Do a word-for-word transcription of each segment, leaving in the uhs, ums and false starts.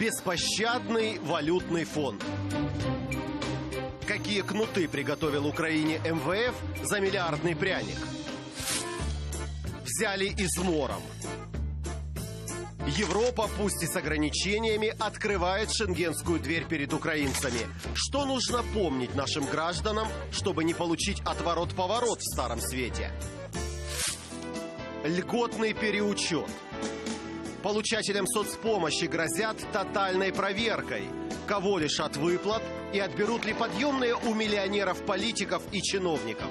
беспощадный валютный фонд. Какие кнуты приготовил Украине эм вэ эф за миллиардный пряник? Взяли измором. Европа, пусть и с ограничениями, открывает шенгенскую дверь перед украинцами. Что нужно помнить нашим гражданам, чтобы не получить отворот-поворот в Старом Свете? Льготный переучет. Получателям соцпомощи грозят тотальной проверкой. Кого лишат выплат и отберут ли подъемные у миллионеров, политиков и чиновников?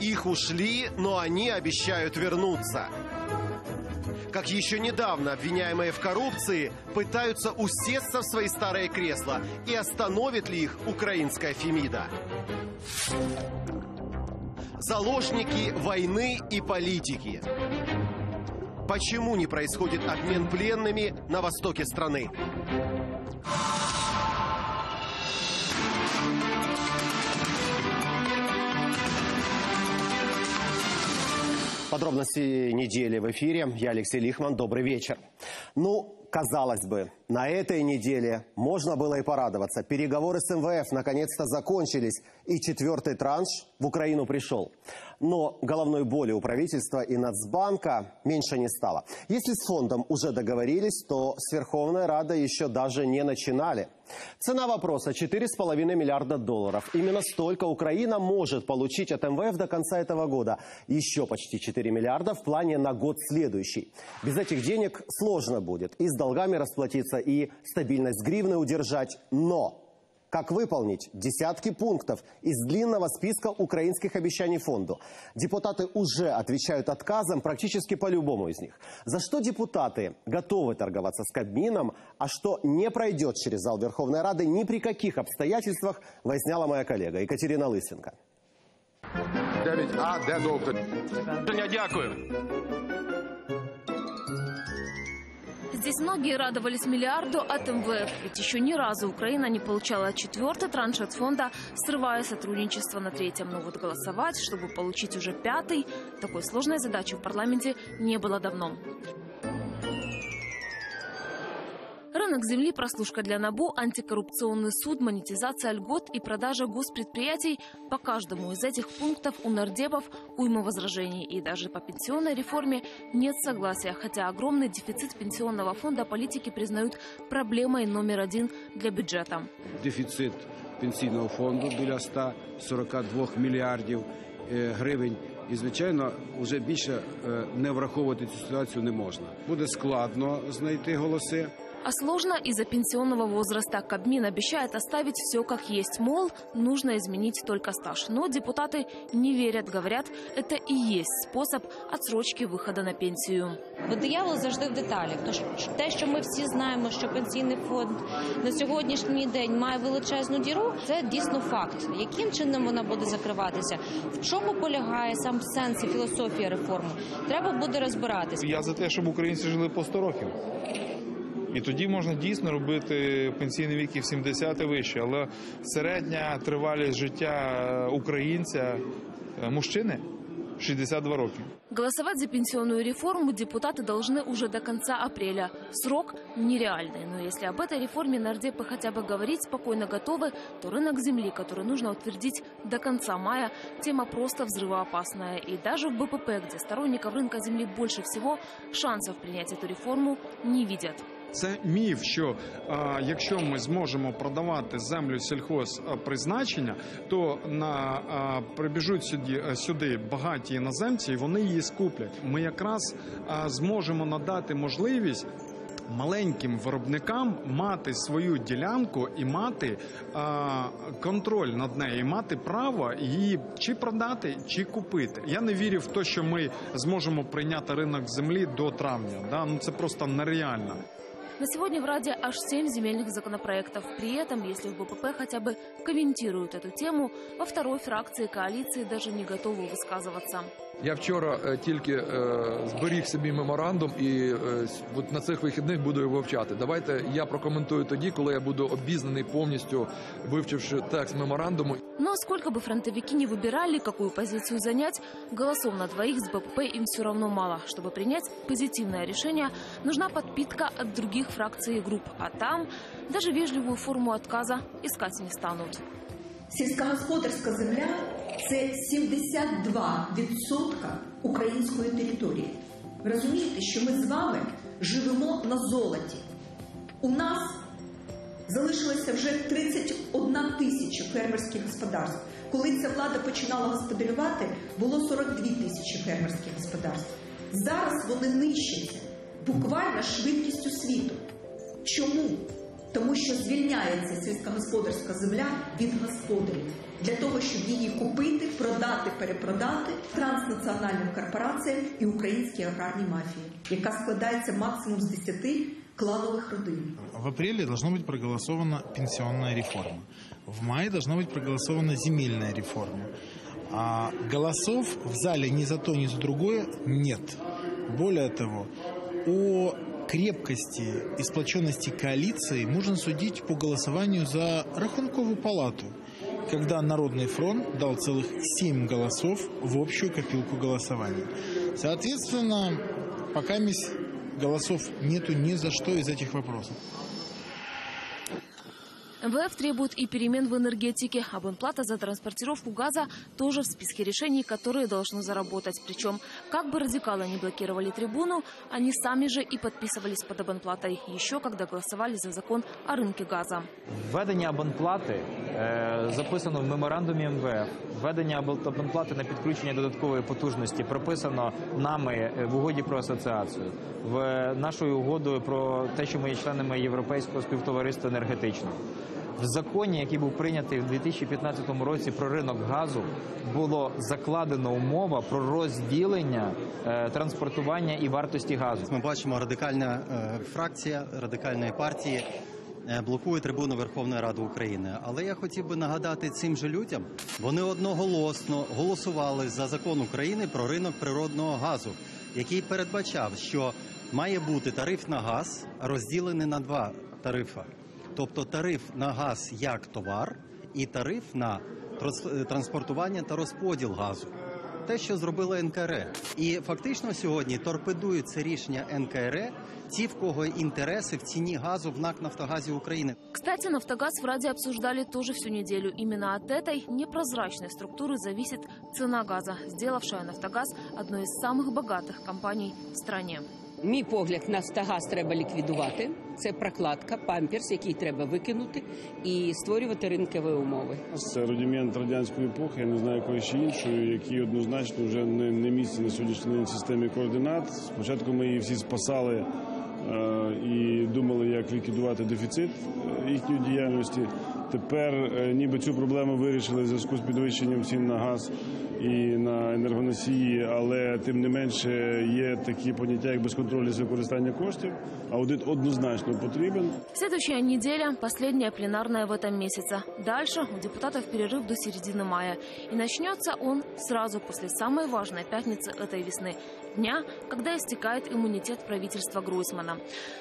Их ушли, но они обещают вернуться. Как еще недавно обвиняемые в коррупции пытаются усесться в свои старые кресла. И остановит ли их украинская Фемида? Заложники войны и политики. Почему не происходит обмен пленными на востоке страны? Подробности недели в эфире. Я Алексей Лихман. Добрый вечер. Ну, казалось бы, на этой неделе можно было и порадоваться. Переговоры с эм вэ эф наконец-то закончились, и четвертый транш в Украину пришел. Но головной боли у правительства и Нацбанка меньше не стало. Если с фондом уже договорились, то с Верховной Радой еще даже не начинали. Цена вопроса – четыре с половиной миллиарда долларов. Именно столько Украина может получить от эм вэ эф до конца этого года. Еще почти четыре миллиарда в плане на год следующий. Без этих денег сложно будет и с долгами расплатиться, и стабильность гривны удержать. Но как выполнить десятки пунктов из длинного списка украинских обещаний фонду? Депутаты уже отвечают отказом практически по любому из них. За что депутаты готовы торговаться с Кабмином, а что не пройдет через зал Верховной Рады ни при каких обстоятельствах, выясняла моя коллега Екатерина Лысенко. Здесь многие радовались миллиарду от эм вэ эф, ведь еще ни разу Украина не получала четвертый транш от фонда, срывая сотрудничество на третьем. Но вот голосовать, чтобы получить уже пятый, такой сложной задачи в парламенте не было давно. Рынок земли, прослушка для НАБУ, антикоррупционный суд, монетизация льгот и продажа госпредприятий. По каждому из этих пунктов у нардепов уйма возражений. И даже по пенсионной реформе нет согласия. Хотя огромный дефицит пенсионного фонда политики признают проблемой номер один для бюджета. Дефицит пенсионного фонда біля ста сорока двох мільярдів гривень. І, звичайно, вже більше не враховувати цю ситуацію не можна. Буде складно знайти голоси. А сложно из-за пенсионного возраста. Кабмин обещает оставить все как есть. Мол, нужно изменить только стаж. Но депутаты не верят. Говорят, это и есть способ отсрочки выхода на пенсию. Диявол завжди в деталях. Тож те, що ми всі знаємо, що пенсійний фонд на сьогоднішній день має величезну діру, це дійсно факт. Яким чином вона буде закриватися? В чому полягає сам сенс і філософія реформи? Треба буде розбиратися. Я за те, щоб українці жили по сто років. І тоді можна дійсно робити пенсійний вік в сімдесят і вище, але середня тривалість життя українця, мужчини, шестьдесят два роки. Голосовать за пенсионную реформу депутаты должны уже до конца апреля. Срок нереальный. Но если об этой реформе нардепы хотя бы говорить спокойно готовы, то рынок земли, который нужно утвердить до конца мая, тема просто взрывоопасная. И даже в бэ пэ пэ, где сторонников рынка земли больше всего, шансов принять эту реформу не видят. Це міф, що а, якщо ми зможемо продавати землю сільхозпризначення, то на, а, прибіжуть сюди, сюди багаті іноземці і вони її скуплять. Ми якраз а, зможемо надати можливість маленьким виробникам мати свою ділянку і мати а, контроль над нею, і мати право її чи продати, чи купити. Я не вірю в те, що ми зможемо прийняти ринок землі до травня. Да? Ну, це просто нереально. На сегодня в Раде аж семь земельных законопроектов. При этом, если в бэ пэ пэ хотя бы комментируют эту тему, во второй фракции коалиции даже не готовы высказываться. Я вчора тільки зберіг собі меморандум і на цих вихідних буду його вивчати. Давайте я прокоментую тоді, коли я буду обізнаний повністю, вивчивши текст меморандуму. Но сколько бы фронтовики не выбирали, какую позицию занять, голосов на двоих с БПП им все равно мало. Чтобы принять позитивное решение, нужна подпитка от других фракций и групп. А там даже вежливую форму отказа искать не станут. Сільськогосподарська земля – це сімдесят два відсотки української території. Ви розумієте, що ми з вами живемо на золоті. У нас залишилося вже тридцять одна тисяча фермерських господарств. Коли ця влада починала господарювати, було сорок дві тисячі фермерських господарств. Зараз вони нищаться буквально швидкістю світу. Чому? Тому що звільняється сільськогосподарська земля від господарів. Для того, щоб її купити, продати, перепродати транснаціональним корпораціям і українській аграрній мафії, яка складається максимум з десяти кланових родин. В апреле должна быть проголосована пенсионная реформа. В мае должна быть проголосована земельная реформа. А голосов в зале ни за то, ни за другое нет. Более того, о крепкости и сплоченности коалиции можно судить по голосованию за Рахункову палату, когда Народный фронт дал целых семь голосов в общую копилку голосования. Соответственно, пока голосов нету ни за что из этих вопросов. МВФ требует и перемен в энергетике. Абонплата за транспортировку газа тоже в списке решений, которые должны заработать. Причем, как бы радикалы не блокировали трибуну, они сами же и подписывались под абонплатой, еще когда голосовали за закон о рынке газа. Введення абонплати э, записано в меморандумі МВФ. Введення абонплати на підключення додаткової потужності прописано нами в угоді про асоціацію, в нашою угодою про те, що ми є членами Європейського співтовариства енергетичного. В законі, який був прийнятий в дві тисячі п'ятнадцятому році про ринок газу, було закладено умова про розділення е, транспортування і вартості газу. Ми бачимо, радикальна е, фракція радикальної партії е, блокує трибуну Верховної Ради України. Але я хотів би нагадати цим же людям, вони одноголосно голосували за закон України про ринок природного газу, який передбачав, що має бути тариф на газ розділений на два тарифи. Тобто тариф на газ як товар і тариф на транспортування та розподіл газу. Те, що зробило НКРЕ. І фактично сьогодні торпедують це рішення НКРЕ ті, в кого интересы в цене газу в НАК «Нафтогазе» Украины. Кстати, «Нафтогаз» в Раде обсуждали тоже всю неделю. Именно от этой непрозрачной структуры зависит цена газа, сделавшая «Нафтогаз» одной из самых богатых компаний в стране. Мій погляд, «Нафтогаз» треба ліквідувати. Це прокладка, памперс, який треба викинути і створювати ринкові умови. Це рудимент радянської епохи, я не знаю якої ще іншої, які однозначно вже не, не місце на сьогоднішній системі координат. Спочатку ми її всі спасали і думали, як ліквідувати дефіцит їхньої діяльності. Тепер ніби цю проблему вирішили в зв'язку з підвищенням цін на газ і на енергоносії, але тим не менше є такі поняття, як безконтрольне використання коштів. Аудит однозначно потрібен. Следующая неделя, последняя пленарная в этом месяце. Дальше у депутатов перерыв до середины мая. И начнется он сразу после самой важной пятницы этой весны. Дня, когда истекает иммунитет правительства Гройсмана.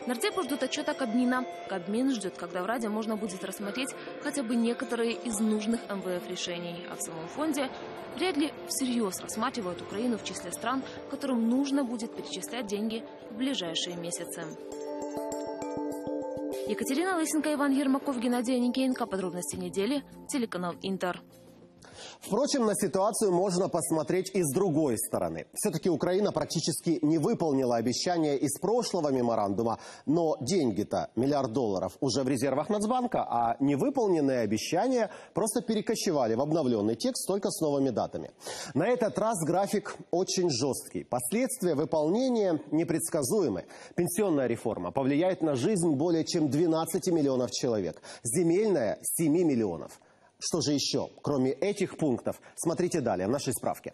Нардепы ждут отчета Кабмина. Кабмин ждет, когда в Раде можно будет рассмотреть хотя бы некоторые из нужных МВФ решений. А в самом фонде вряд ли всерьез рассматривают Украину в числе стран, которым нужно будет перечислять деньги в ближайшие месяцы. Екатерина Лысенко, Иван Ермаков, Геннадий Никиенко. Подробности недели. Телеканал «Интер». Впрочем, на ситуацию можно посмотреть и с другой стороны. Все-таки Украина практически не выполнила обещания из прошлого меморандума, но деньги-то, миллиард долларов, уже в резервах Нацбанка, а невыполненные обещания просто перекочевали в обновленный текст только с новыми датами. На этот раз график очень жесткий. Последствия выполнения непредсказуемы. Пенсионная реформа повлияет на жизнь более чем двенадцати миллионов человек. Земельная – семи миллионов. Что же еще, кроме этих пунктов, смотрите далее в нашей справке.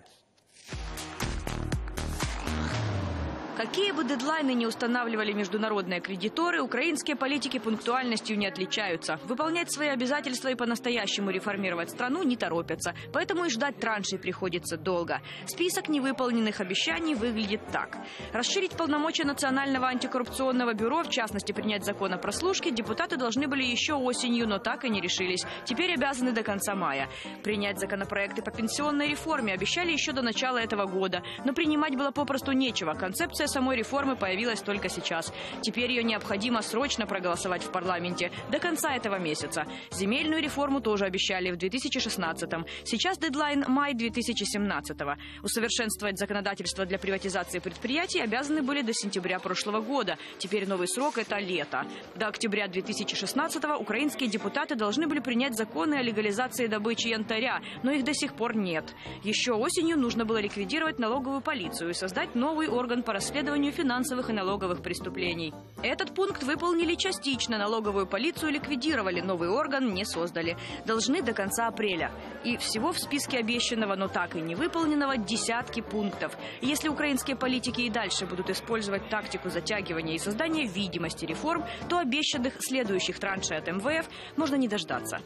Какие бы дедлайны не устанавливали международные кредиторы, украинские политики пунктуальностью не отличаются. Выполнять свои обязательства и по-настоящему реформировать страну не торопятся. Поэтому и ждать траншей приходится долго. Список невыполненных обещаний выглядит так. Расширить полномочия Национального антикоррупционного бюро, в частности принять закон о прослушке, депутаты должны были еще осенью, но так и не решились. Теперь обязаны до конца мая. Принять законопроекты по пенсионной реформе обещали еще до начала этого года. Но принимать было попросту нечего. Концепция самой реформы появилась только сейчас. Теперь ее необходимо срочно проголосовать в парламенте до конца этого месяца. Земельную реформу тоже обещали в две тысячи шестнадцатом. Сейчас дедлайн май две тысячи семнадцатого. Усовершенствовать законодательство для приватизации предприятий обязаны были до сентября прошлого года. Теперь новый срок – это лето. До октября две тысячи шестнадцатого украинские депутаты должны были принять законы о легализации добычи янтаря, но их до сих пор нет. Еще осенью нужно было ликвидировать налоговую полицию и создать новый орган по расследованию финансовых и налоговых преступлений. Этот пункт выполнили частично. Налоговую полицию ликвидировали, новый орган не создали. Должны до конца апреля. И всего в списке обещанного, но так и не выполненного, десятки пунктов. Если украинские политики и дальше будут использовать тактику затягивания и создания видимости реформ, то обещанных следующих траншей от эм вэ эф можно не дождаться.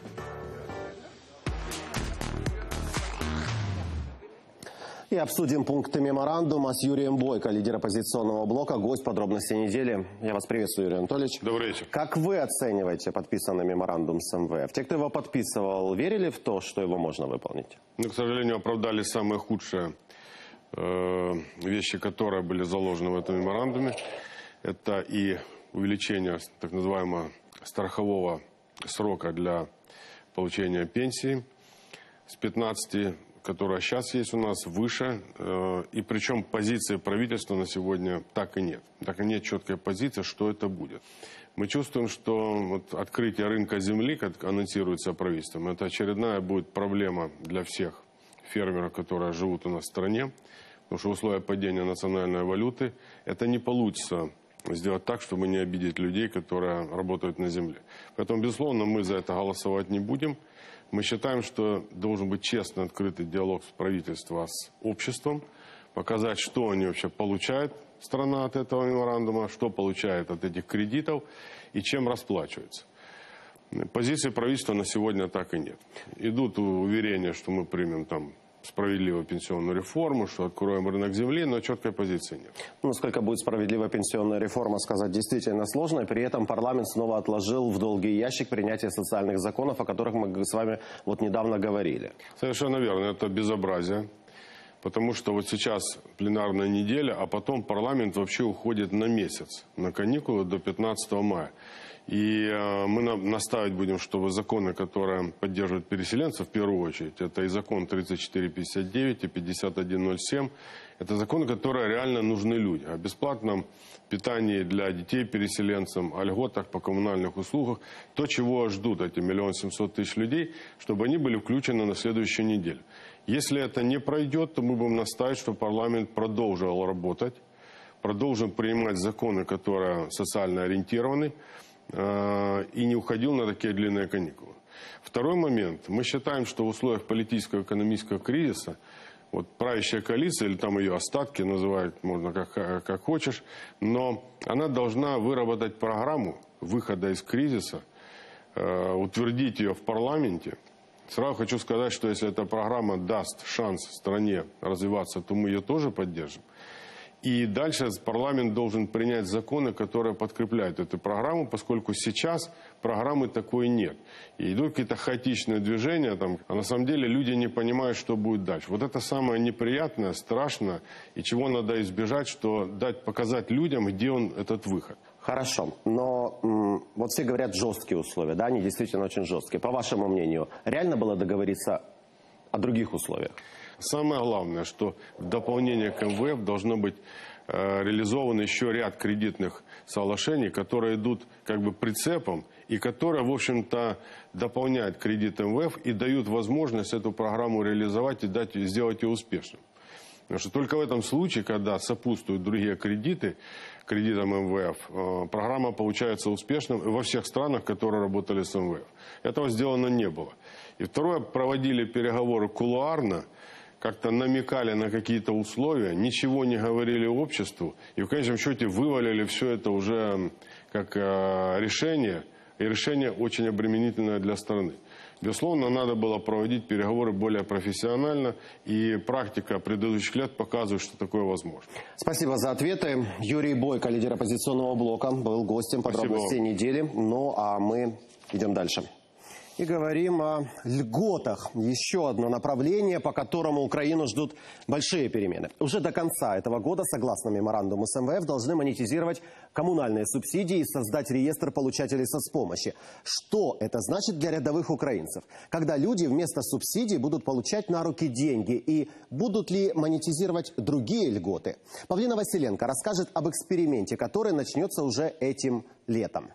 И обсудим пункты меморандума с Юрием Бойко, лидер оппозиционного блока, гость подробностей недели. Я вас приветствую, Юрий Анатольевич. Добрый вечер. Как вы оцениваете подписанный меморандум с эм вэ эф? Те, кто его подписывал, верили в то, что его можно выполнить? Ну, к сожалению, оправдали самые худшие э, вещи, которые были заложены в этом меморандуме. Это и увеличение так называемого страхового срока для получения пенсии с пятнадцати, которая сейчас есть у нас, выше. И причем позиции правительства на сегодня так и нет. Так и нет четкой позиции, что это будет. Мы чувствуем, что вот открытие рынка земли, как анонсируется правительством, это очередная будет проблема для всех фермеров, которые живут у нас в стране. Потому что условия падения национальной валюты, это не получится сделать так, чтобы не обидеть людей, которые работают на земле. Поэтому, безусловно, мы за это голосовать не будем. Мы считаем, что должен быть честный, открытый диалог с правительством, с обществом, показать, что они вообще получают, страна, от этого меморандума, что получает от этих кредитов и чем расплачивается. Позиции правительства на сегодня так и нет. Идут уверения, что мы примем там справедливую пенсионную реформу, что откроем рынок земли, но четкой позиции нет. Ну, сколько будет справедливая пенсионная реформа, сказать действительно сложно. И при этом парламент снова отложил в долгий ящик принятие социальных законов, о которых мы с вами вот недавно говорили. Совершенно верно. Это безобразие. Потому что вот сейчас пленарная неделя, а потом парламент вообще уходит на месяц, на каникулы до пятнадцатого мая. И мы настаивать будем, чтобы законы, которые поддерживают переселенцев, в первую очередь, это и закон тридцать четыре пятьдесят девять, и пятьдесят один ноль семь, это законы, которые реально нужны людям. О бесплатном питании для детей переселенцам, о льготах по коммунальных услугах, то, чего ждут эти миллион семьсот тысяч людей, чтобы они были включены на следующую неделю. Если это не пройдет, то мы будем настаивать, что парламент продолжил работать, продолжил принимать законы, которые социально ориентированы, и не уходил на такие длинные каникулы. Второй момент. Мы считаем, что в условиях политического и экономического кризиса вот правящая коалиция, или там ее остатки называют, можно как, как хочешь, но она должна выработать программу выхода из кризиса, утвердить ее в парламенте. Сразу хочу сказать, что если эта программа даст шанс стране развиваться, то мы ее тоже поддержим. И дальше парламент должен принять законы, которые подкрепляют эту программу, поскольку сейчас программы такой нет. И идут какие-то хаотичные движения, там, а на самом деле люди не понимают, что будет дальше. Вот это самое неприятное, страшное, и чего надо избежать, что дать показать людям, где он, этот выход. Хорошо, но м, вот все говорят жесткие условия, да, они действительно очень жесткие. По вашему мнению, реально было договориться о других условиях? Самое главное, что в дополнение к эм вэ эф должно быть э, реализован еще ряд кредитных соглашений, которые идут как бы прицепом и которые, в общем-то, дополняют кредит эм вэ эф и дают возможность эту программу реализовать и дать, сделать ее успешным. Потому что только в этом случае, когда сопутствуют другие кредиты, кредитам эм вэ эф, э, программа получается успешным во всех странах, которые работали с эм вэ эф. Этого сделано не было. И второе, проводили переговоры кулуарно, как-то намекали на какие-то условия, ничего не говорили обществу и в конечном счете вывалили все это уже как решение, и решение очень обременительное для страны. Безусловно, надо было проводить переговоры более профессионально, и практика предыдущих лет показывает, что такое возможно. Спасибо за ответы. Юрий Бойко, лидер оппозиционного блока, был гостем подробностей недели. Ну а мы идем дальше. И говорим о льготах. Еще одно направление, по которому Украину ждут большие перемены. Уже до конца этого года, согласно меморандуму с МВФ, должны монетизировать коммунальные субсидии и создать реестр получателей соцпомощи. Что это значит для рядовых украинцев? Когда люди вместо субсидий будут получать на руки деньги? И будут ли монетизировать другие льготы? Павлина Василенко расскажет об эксперименте, который начнется уже этим летом.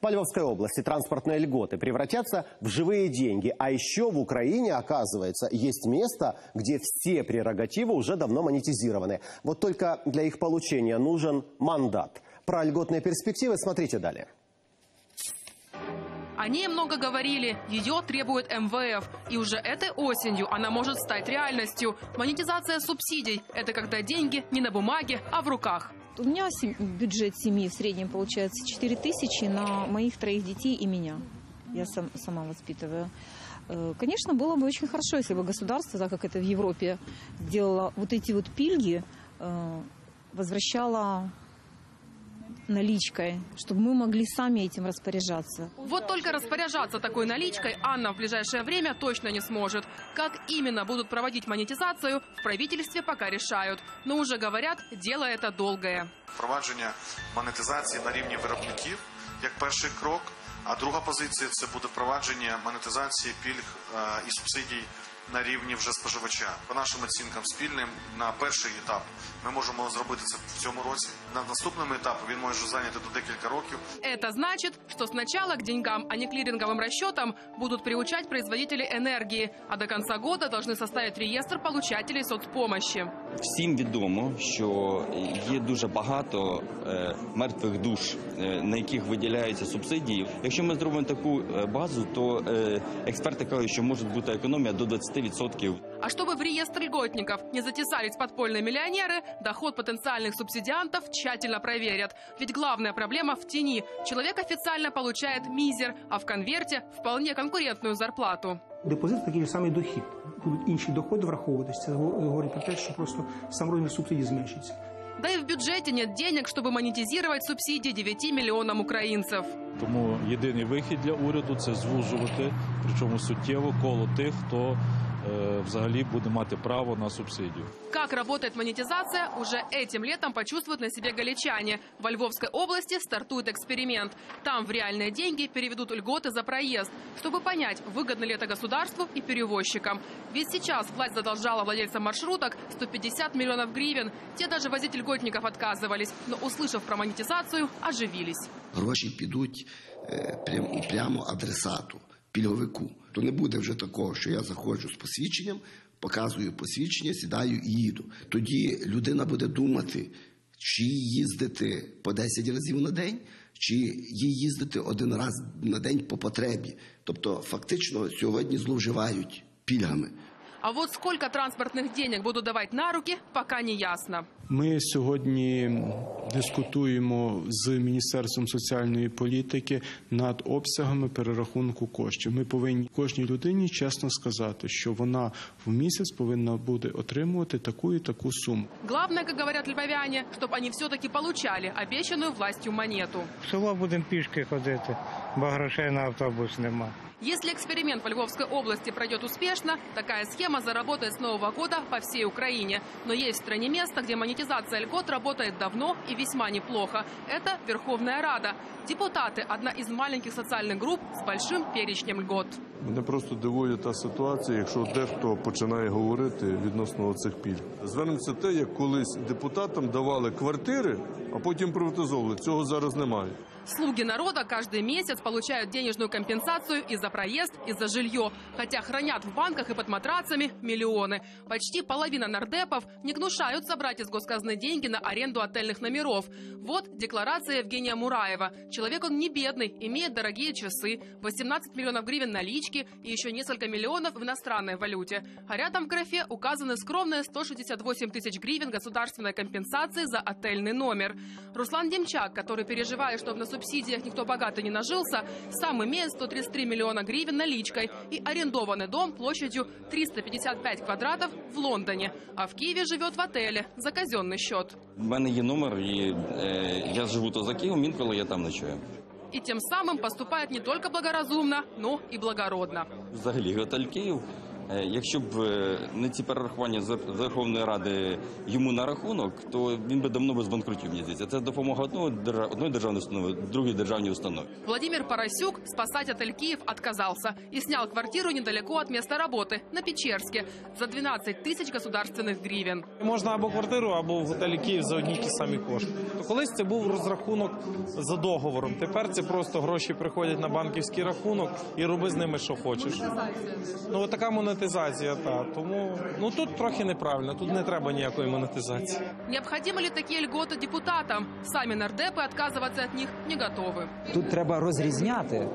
Во Львовской области транспортные льготы превратятся в живые деньги. А еще в Украине, оказывается, есть место, где все прерогативы уже давно монетизированы. Вот только для их получения нужен мандат. Про льготные перспективы смотрите далее. О ней много говорили, ее требует МВФ. И уже этой осенью она может стать реальностью. Монетизация субсидий – это когда деньги не на бумаге, а в руках. У меня бюджет семьи в среднем получается четыре тысячи на моих троих детей и меня. Я сам, сама воспитываю. Конечно, было бы очень хорошо, если бы государство, так как это в Европе, делало вот эти вот пильги, возвращало наличкой, чтобы мы могли сами этим распоряжаться. Вот только распоряжаться такой наличкой Анна в ближайшее время точно не сможет. Как именно будут проводить монетизацию, в правительстве пока решают. Но уже говорят, дело это долгое. Провадження монетизації на рівні виробників, як перший крок. А друга позиція – це буде провадження монетизації пільг і субсидій на рівні вже споживача. По нашим оцінкам спільним на перший етап ми можемо зробити це в цьому році. На наступному етапі він може зайняти до декілька років. Это значит, что сначала к деньгам, а не клиринговым расчетам будут приучать производители энергии, а до конца года должны составить реестр получателей соцпомощи. Всім відомо, що є дуже багато е, мертвих душ, е, на яких виділяються субсидії. Якщо ми зробимо таку е, базу, то е, експерти кажуть, що може бути економія до двадцяти відсотків. А чтобы в реестр льготников не затесались подпольные миллионеры, доход потенциальных субсидиантов тщательно проверят. Ведь главная проблема в тени. Человек официально получает мизер, а в конверте вполне конкурентную зарплату. Депозит такий же самий дохід. Будуть інші доходи враховуватися. Це говорить про те, що просто сам розмір субсидій зменшиться. Да и в бюджете нет денег, чтобы монетизировать субсидии девяти миллионам украинцев. Тому єдиний вихід для уряду – це звужувати, причому суттєво, коло тих, хто взагалі будет иметь право на субсидию. Как работает монетизация, уже этим летом почувствуют на себе галичане. Во Львовской области стартует эксперимент. Там в реальные деньги переведут льготы за проезд, чтобы понять, выгодно ли это государству и перевозчикам. Ведь сейчас власть задолжала владельцам маршруток сто пятьдесят миллионов гривен. Те даже возить льготников отказывались, но, услышав про монетизацию, оживились. Гроши пойдут прямо адресату, пільговику. То не буде вже такого, що я заходжу з посвідченням, показую посвідчення, сідаю і їду. Тоді людина буде думати, чи їздити по десять разів на день, чи їй їздити один раз на день по потребі. Тобто фактично сьогодні зловживають пільгами. А вот сколько транспортных денег будут давать на руки, пока не ясно. Ми сьогодні дискутуємо з Міністерством соціальної політики над обсягами перерахунку коштів. Ми повинні кожній людині чесно сказати, що вона в місяць повинна буде отримувати таку і таку суму. Главное, как говорят львовяне, щоб вони все-таки получали обіцяну властю монету. В село будемо пішки ходити, бо грошей на автобус нема. Если эксперимент во Львовской области пройдет успешно, такая схема заработает с Нового года по всей Украине. Но есть в стране место, где монетизация льгот работает давно и весьма неплохо. Это Верховная Рада. Депутаты – одна из маленьких социальных групп с большим перечнем льгот. Меня просто дивує та ситуація, якщо дехто починає говорити відносно цих пільг. Звернемося те, як колись депутатам давали квартири, а потім приватизовували. Цього зараз немає. Слуги народа каждый месяц получают денежную компенсацию и за проезд, и за жилье, хотя хранят в банках и под матрацами миллионы. Почти половина нардепов не гнушают собрать из госказны деньги на аренду отельных номеров. Вот декларация Евгения Мураева. Человек он не бедный, имеет дорогие часы, восемнадцать миллионов гривен наличных, привычки и еще несколько миллионов в иностранной валюте. А рядом в графе указаны скромные сто шестьдесят восемь тысяч гривен государственной компенсации за отельный номер. Руслан Демчак, который переживает, чтобы на субсидиях никто богато не нажился, сам имеет сто тридцать три миллиона гривен наличкой и арендованный дом площадью триста пятьдесят пять квадратов в Лондоне. А в Киеве живет в отеле за казенный счет. У меня есть номер, и э, я живу то за Киевом, иногда я там ночую. И тем самым поступает не только благоразумно, но и благородно. Взагалі, готель Київ, якщо б не ці перерахування з Верховної Ради йому на рахунок, то він би давно без банкрутів не здесь. Це допомога одної державної установи, другої державної установи. Владимир Парасюк спасать отель Киев отказался и снял квартиру недалеко от места работы, на Печерске, за дванадцять тисяч государственних гривен. Можна або квартиру, або в отелі Київ за одні ті самі кошти. Колись це був розрахунок за договором. Тепер це просто гроші приходять на банківський рахунок і роби з ними, що хочеш. Ну, така монетизація. Монетизация, да. Тому, ну, тут трохи неправильно, тут не треба никакой монетизации. Необходимы ли такие льготы депутатам? Сами нардепы отказываться от них не готовы. Тут треба розрізняти.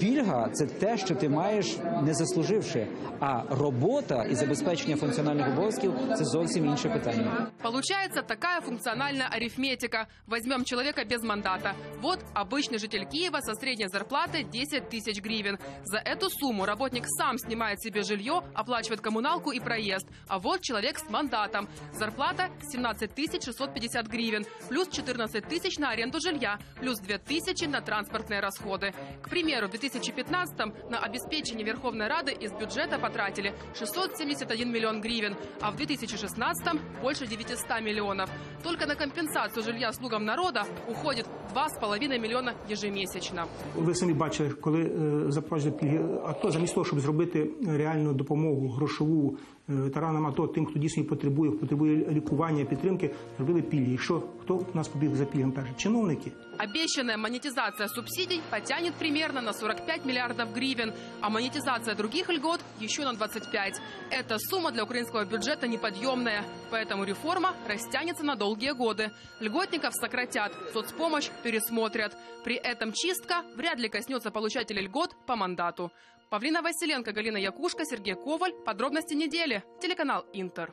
Пільга – це те, що ти маєш, не заслуживши. А робота і забезпечення функціональних обов'язків – це зовсім інше питання. Получается такая функциональная арифметика. Возьмем человека без мандата. Вот обычный житель Киева со средней зарплаты десять тысяч гривен. За эту сумму работник сам снимает себе жилье, оплачивает коммуналку и проезд. А вот человек с мандатом. Зарплата семнадцать тысяч шестьсот пятьдесят гривен, плюс четырнадцать тысяч на аренду жилья, плюс две тысячи на транспортные расходы. К примеру, в две тысячи пятнадцатом на обеспечение Верховной Рады из бюджета потратили шестьсот семьдесят один миллион гривен, а в две тысячи шестнадцатом больше девятисот миллионов. Только на компенсацию жилья слугам народа уходит два с половиной миллиона ежемесячно. Ви самі бачили, коли запроваджували пільги АТО, замість того, щоб зробити реальну допомогу грошову ветеранам АТО, тим, хто дійсно потребує, потребує лікування, підтримки, зробили пільги. І що, хто у нас побіг за пільгами перші? Чиновники. Обещанная монетизация субсидий потянет примерно на сорок пять миллиардов гривен, а монетизация других льгот еще на двадцать пять. Эта сумма для украинского бюджета неподъемная, поэтому реформа растянется на долгие годы. Льготников сократят, соцпомощь пересмотрят. При этом чистка вряд ли коснется получателей льгот по мандату. Павлина Василенко, Галина Якушка, Сергей Коваль. Подробности недели. Телеканал «Интер».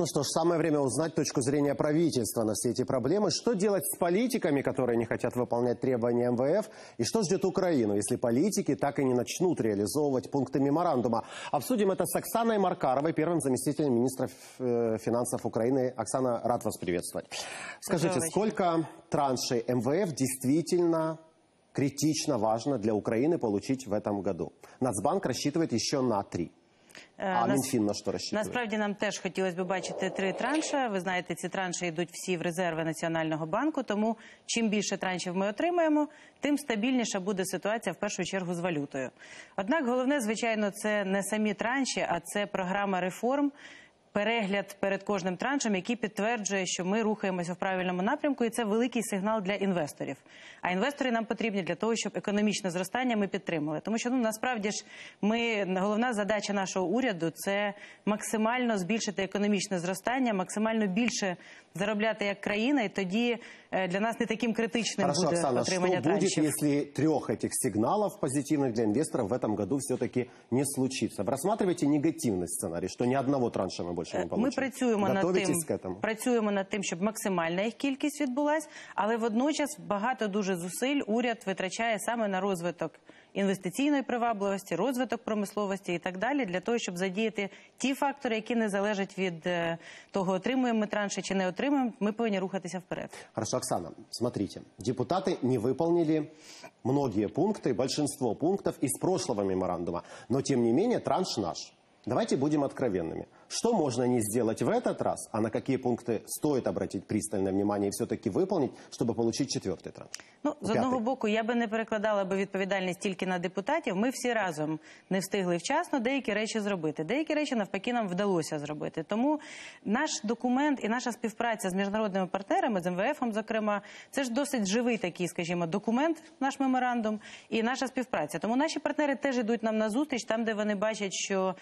Ну что ж, самое время узнать точку зрения правительства на все эти проблемы. Что делать с политиками, которые не хотят выполнять требования МВФ? И что ждет Украину, если политики так и не начнут реализовывать пункты меморандума? Обсудим это с Оксаной Маркаровой, первым заместителем министра финансов Украины. Оксана, рад вас приветствовать. Скажите, сколько траншей МВФ действительно критично важно для Украины получить в этом году? Нацбанк рассчитывает еще на три. А Мінфін на що розраховує? Насправді нам теж хотілося б бачити три транші. Ви знаєте, ці транші йдуть всі в резерви Національного банку, тому чим більше траншів ми отримаємо, тим стабільніша буде ситуація, в першу чергу, з валютою. Однак головне, звичайно, це не самі транші, а це програма реформ, перегляд перед кожним траншем, який підтверджує, що ми рухаємося в правильному напрямку, і це великий сигнал для інвесторів. А інвестори нам потрібні для того, щоб економічне зростання ми підтримали. Тому що, ну, насправді ж, ми, головна задача нашого уряду – це максимально збільшити економічне зростання, максимально більше заробляти як країна, і тоді для нас не таким критичним Хорошо, буде Оксана, отримання траншів. Що буде, якщо трьох цих сигналів позитивних для інвесторів в цьому році все-таки не случиться? Розглядаєте негативний сценарій, що ні одного транша ми більше? Ми працюємо над тим, працюємо над тим, щоб максимальна їх кількість відбулась, але водночас багато дуже зусиль уряд витрачає саме на розвиток інвестиційної привабливості, розвиток промисловості і так далі, для того, щоб задіяти ті фактори, які не залежать від того, отримуємо ми транші чи не отримуємо, ми повинні рухатися вперед. Хорошо, Оксана, смотрите, депутаты не выполнили многие пункты, большинство пунктов из прошлого меморандума, но тем не менее транш наш. Давайте будем откровенными. Что можно не сделать в этот раз, а на какие пункты стоит обратить пристальное внимание и все-таки выполнить, чтобы получить четвертый транш? Ну, з одного боку, я би не перекладала би відповідальність тільки на депутатів. Ми всі разом не встигли вчасно деякі речі зробити. Деякі речі, навпаки, нам вдалося зробити. Тому наш документ і наша співпраця з міжнародними партнерами, з МВФом, зокрема, це ж досить живий такий, скажімо, документ, наш меморандум, і наша співпраця. Тому наші партнери теж йдуть нам на зустріч, там, де вони бачать, що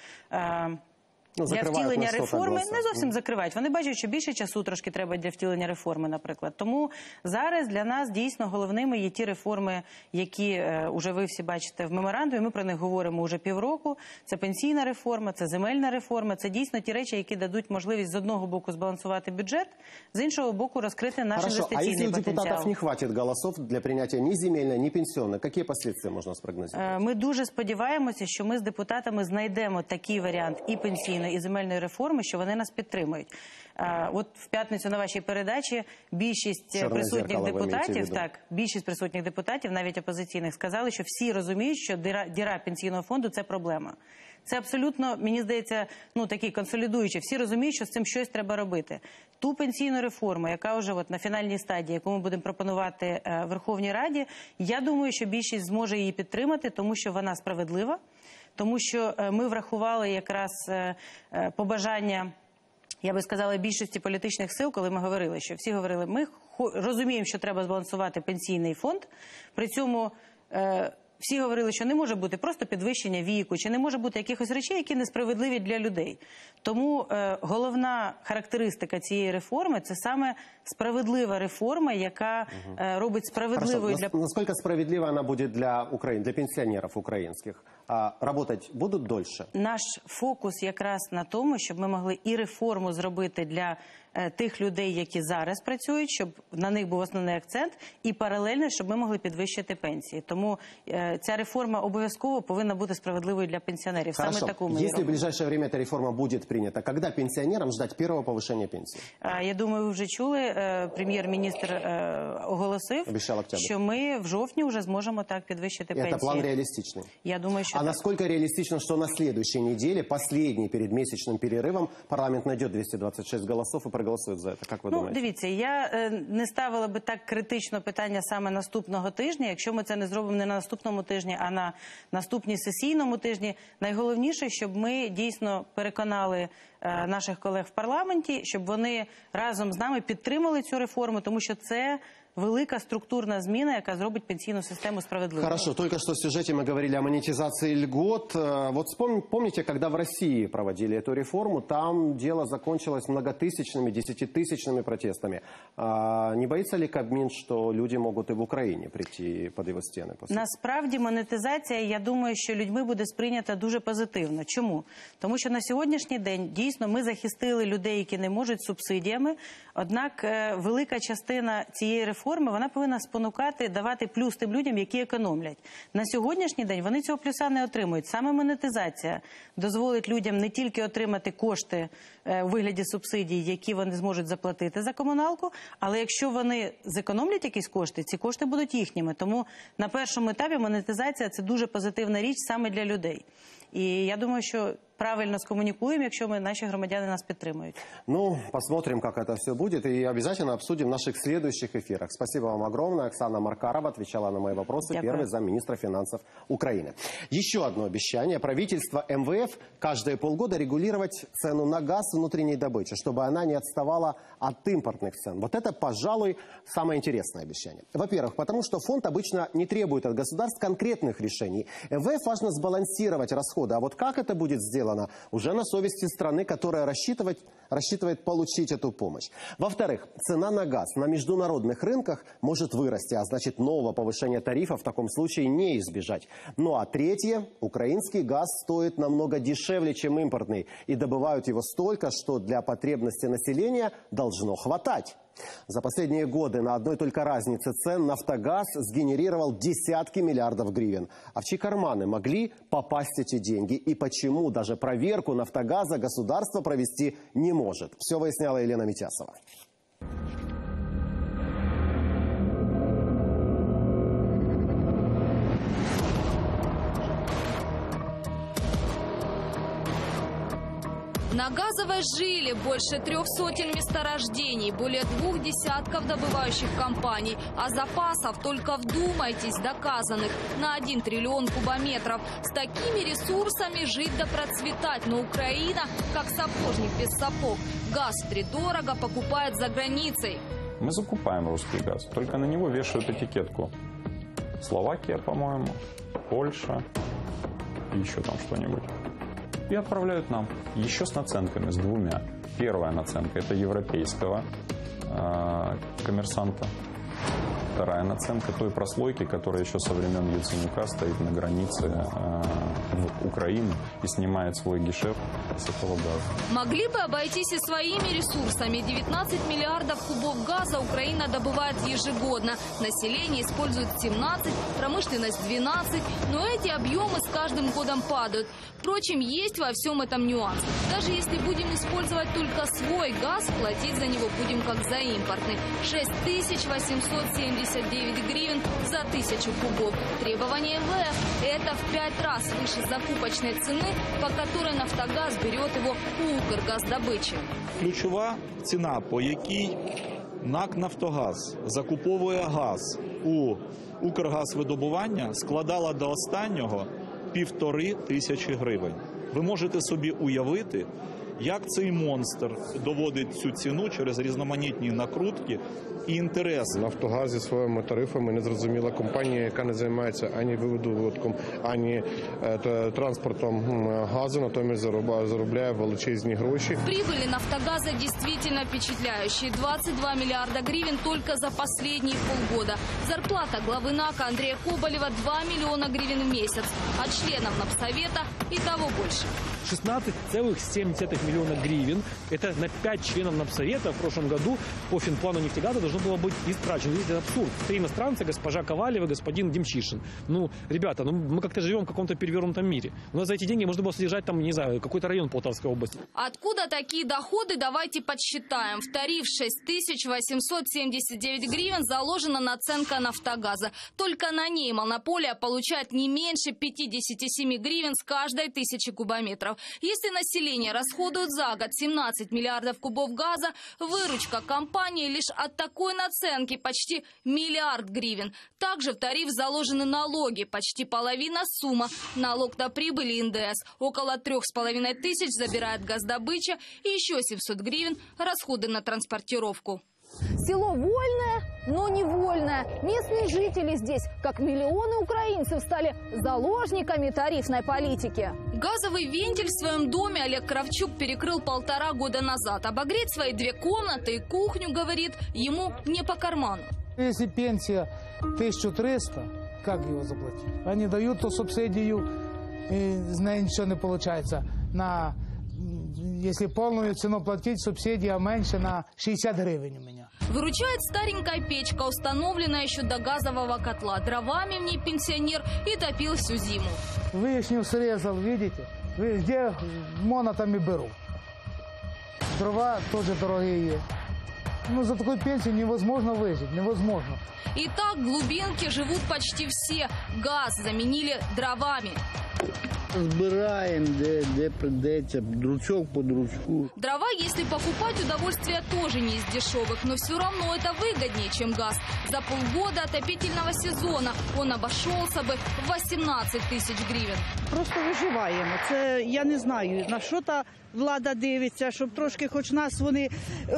для втілення реформи, не зовсім закривають. Вони бачать, що більше часу трошки треба для втілення реформи, наприклад. Тому зараз для нас дійсно головними є ті реформи, які вже ви всі бачите в меморандумі. Ми про них говоримо вже півроку. Це пенсійна реформа, це земельна реформа. Це дійсно ті речі, які дадуть можливість з одного боку збалансувати бюджет, з іншого боку розкрити наш інвестиційний потенціал. А якщо у депутатів не хватить голосів для прийняття ні земельної, ні пенсійної, які наслідки можна спрогнозувати? Ми дуже сподіваємося, що ми з депутатами знайдемо такий варіант і пенсійної, і земельної реформи, що вони нас підтримують. От в п'ятницю на вашій передачі більшість присутніх депутатів, так, більшість присутніх депутатів, навіть опозиційних, сказали, що всі розуміють, що діра пенсійного фонду – це проблема. Це абсолютно, мені здається, ну, такий консолідуючий. Всі розуміють, що з цим щось треба робити. Ту пенсійну реформу, яка вже от на фінальній стадії, яку ми будемо пропонувати Верховній Раді, я думаю, що більшість зможе її підтримати, тому що вона справедлива. Тому що ми врахували якраз побажання, я би сказала, більшості політичних сил, коли ми говорили, що всі говорили, ми розуміємо, що треба збалансувати пенсійний фонд, при цьому всі говорили, що не може бути просто підвищення віку, чи не може бути якихось речей, які несправедливі для людей. Тому головна характеристика цієї реформи – це саме справедлива реформа, яка робить справедливою для... Наскільки справедлива вона буде для пенсіонерів українських? Работать будуть дольше? Наш фокус якраз на тому, щоб ми могли і реформу зробити для тих людей, які зараз працюють, щоб на них був основний акцент, і паралельно, щоб ми могли підвищити пенсії. Тому ця реформа обов'язково повинна бути справедливою для пенсіонерів. Саме таку ми робимо. Якщо в ближайшее время ця реформа буде прийнята, коли пенсіонерам чекати першого підвищення пенсії? Я думаю, ви вже чули, прем'єр-міністр оголосив, що ми в жовтні вже зможемо так підвищити пенсії. Це план реалістичний? Я думаю, що... А насколько реалистично, что на следующей неделе, последний перед месячным перерывом, парламент найдет двести двадцать шесть голосов и проголосует за это? Как вы думаете? Ну, дивіться, я не ставила би так критично питання саме наступного тижня. Якщо ми це не зробимо не на наступному тижні, а на наступній сесійному тижні, найголовніше, щоб ми дійсно переконали наших колег в парламенті, щоб вони разом з нами підтримали цю реформу, тому що це... велика структурная измена, которая сделает пенсионную систему справедливой. Хорошо, только что в сюжете мы говорили о монетизации льгот. Вот вспом... помните, когда в России проводили эту реформу, там дело закончилось многотысячными, десятитысячными протестами. А не боится ли Кабмин, что люди могут и в Украине прийти под его стены? После? Насправді монетизація, я думаю, що людьми буде сприйнята дуже позитивно. Чому? Тому що на сьогоднішній день дійсно ми захистили людей, які не можуть, субсидіями. Однак велика частина цієї реформи вона повинна спонукати, давати плюс тим людям, які економлять. На сьогоднішній день вони цього плюса не отримують. Саме монетизація дозволить людям не тільки отримати кошти у вигляді субсидій, які вони зможуть заплатити за комуналку, але якщо вони зекономлять якісь кошти, ці кошти будуть їхніми. Тому на першому етапі монетизація – це дуже позитивна річ саме для людей. І я думаю, що правильно скоммуникуем, если мы, наши граждане нас поддерживают. Ну, посмотрим, как это все будет, и обязательно обсудим в наших следующих эфирах. Спасибо вам огромное. Оксана Маркарова отвечала на мои вопросы, Дякую. Первый замминистра финансов Украины. Еще одно обещание. Правительство МВФ каждые полгода регулировать цену на газ внутренней добычи, чтобы она не отставала от импортных цен. Вот это, пожалуй, самое интересное обещание. Во-первых, потому что фонд обычно не требует от государств конкретных решений. МВФ важно сбалансировать расходы, а вот как это будет сделано, уже на совести страны, которая рассчитывает, рассчитывает получить эту помощь. Во-вторых, цена на газ на международных рынках может вырасти, а значит нового повышения тарифа в таком случае не избежать. Ну а третье, украинский газ стоит намного дешевле, чем импортный, и добывают его столько, что для потребности населения должно хватать. За последние годы на одной только разнице цен «Нафтогаз» сгенерировал десятки миллиардов гривен. А в чьи карманы могли попасть эти деньги? И почему даже проверку «Нафтогаза» государство провести не может? Все выясняла Елена Митясова. На газовой жиле больше трех сотен месторождений, более двух десятков добывающих компаний, а запасов, только вдумайтесь, доказанных на один триллион кубометров. С такими ресурсами жить да процветать, но Украина, как сапожник без сапог, газ втридорого покупает за границей. Мы закупаем русский газ, только на него вешают этикетку. Словакия, по-моему, Польша и еще там что-нибудь. и отправляют нам. Еще с наценками, с двумя. Первая наценка – это европейского э, коммерсанта. Вторая наценка той прослойки, которая еще со времен Яценюка стоит на границе э, в Украине и снимает свой гешефт с этого газа. Могли бы обойтись и своими ресурсами. девятнадцать миллиардов кубов газа Украина добывает ежегодно. Население использует семнадцать, промышленность двенадцать. Но эти объемы с каждым годом падают. Впрочем, есть во всем этом нюанс. Даже если будем использовать только свой газ, платить за него будем как за импортный. шесть тысяч восемьсот семьдесят девять гривен за тысячу кубов. Требование МВФ – это в пять раз выше закупочной цены, по которой «Нафтогаз» берет его у «Укргаздобычі». Ключова ціна, по якій НАК «Нафтогаз» закуповує газ у «Укргазвидобування», складала до останнього півтори тисячі гривень. Ви можете собі уявити, як цей монстр доводить цю ціну через різноманітні накрутки і інтереси. «Нафтогаз» зі своїми тарифами незрозуміла компанія, яка не займається ані виводом, ані транспортом газу, натомість заробляє величезні гроші. Прибыли «Нафтогаза» действительно впечатляющие. двадцать два миллиарда гривен только за последние полгода. Зарплата главы НАКа Андрея Хоболева два миллиона гривен в месяц, а членов Набсовета и того больше. шестнадцать целых семь десятых миллиона гривен. Это на пять членов Набсовета в прошлом году по финплану нефтегаза должно было быть истрачено. Здесь это абсурд. Три иностранца, госпожа Ковалева, господин Демчишин. Ну, ребята, ну, мы как-то живем в каком-то перевернутом мире. У нас за эти деньги можно было содержать, там, не знаю, какой-то район Полтавской области. Откуда такие доходы, давайте подсчитаем. В тариф шесть тысяч восемьсот семьдесят девять гривен заложена наценка «Нафтогаза». Только на ней монополия получает не меньше пятидесяти семи гривен с каждой тысячи кубометров. Если население расходует за год семнадцать миллиардов кубов газа, выручка компании лишь от такой наценки почти миллиард гривен. Также в тариф заложены налоги, почти половина сумма. Налог на прибыль эн дэ эс. Около трёх с половиной тысяч забирает «Газдобыча» и еще семьсот гривен расходы на транспортировку. Село вольное, но не вольное. Местные жители здесь, как миллионы украинцев, стали заложниками тарифной политики. Газовый вентиль в своем доме Олег Кравчук перекрыл полтора года назад. Обогреть свои две комнаты и кухню, говорит, ему не по карману. Если пенсия тысяча триста, как его заплатить? Они дают то субсидию, и с ней ничего не получается. На... Если полную цену платить, субсидия меньше на шестьдесят гривен у меня. Выручает старенькая печка, установленная еще до газового котла. Дровами в ней пенсионер и топил всю зиму. Вишню срезал, видите? Везде монотами беру. Дрова тоже дорогие. Ну, за такую пенсию невозможно выжить, невозможно. Итак, в глубинке живут почти все. Газ заменили дровами. Збираем, где, где придется, дручок по дручку. Дрова, если покупать, удовольствие тоже не из дешевых, но все равно это выгоднее, чем газ. За полгода отопительного сезона он обошелся бы в восемнадцать тысяч гривен. Просто выживаем. Это, я не знаю, на что-то влада дивится, чтобы трошки хоть нас они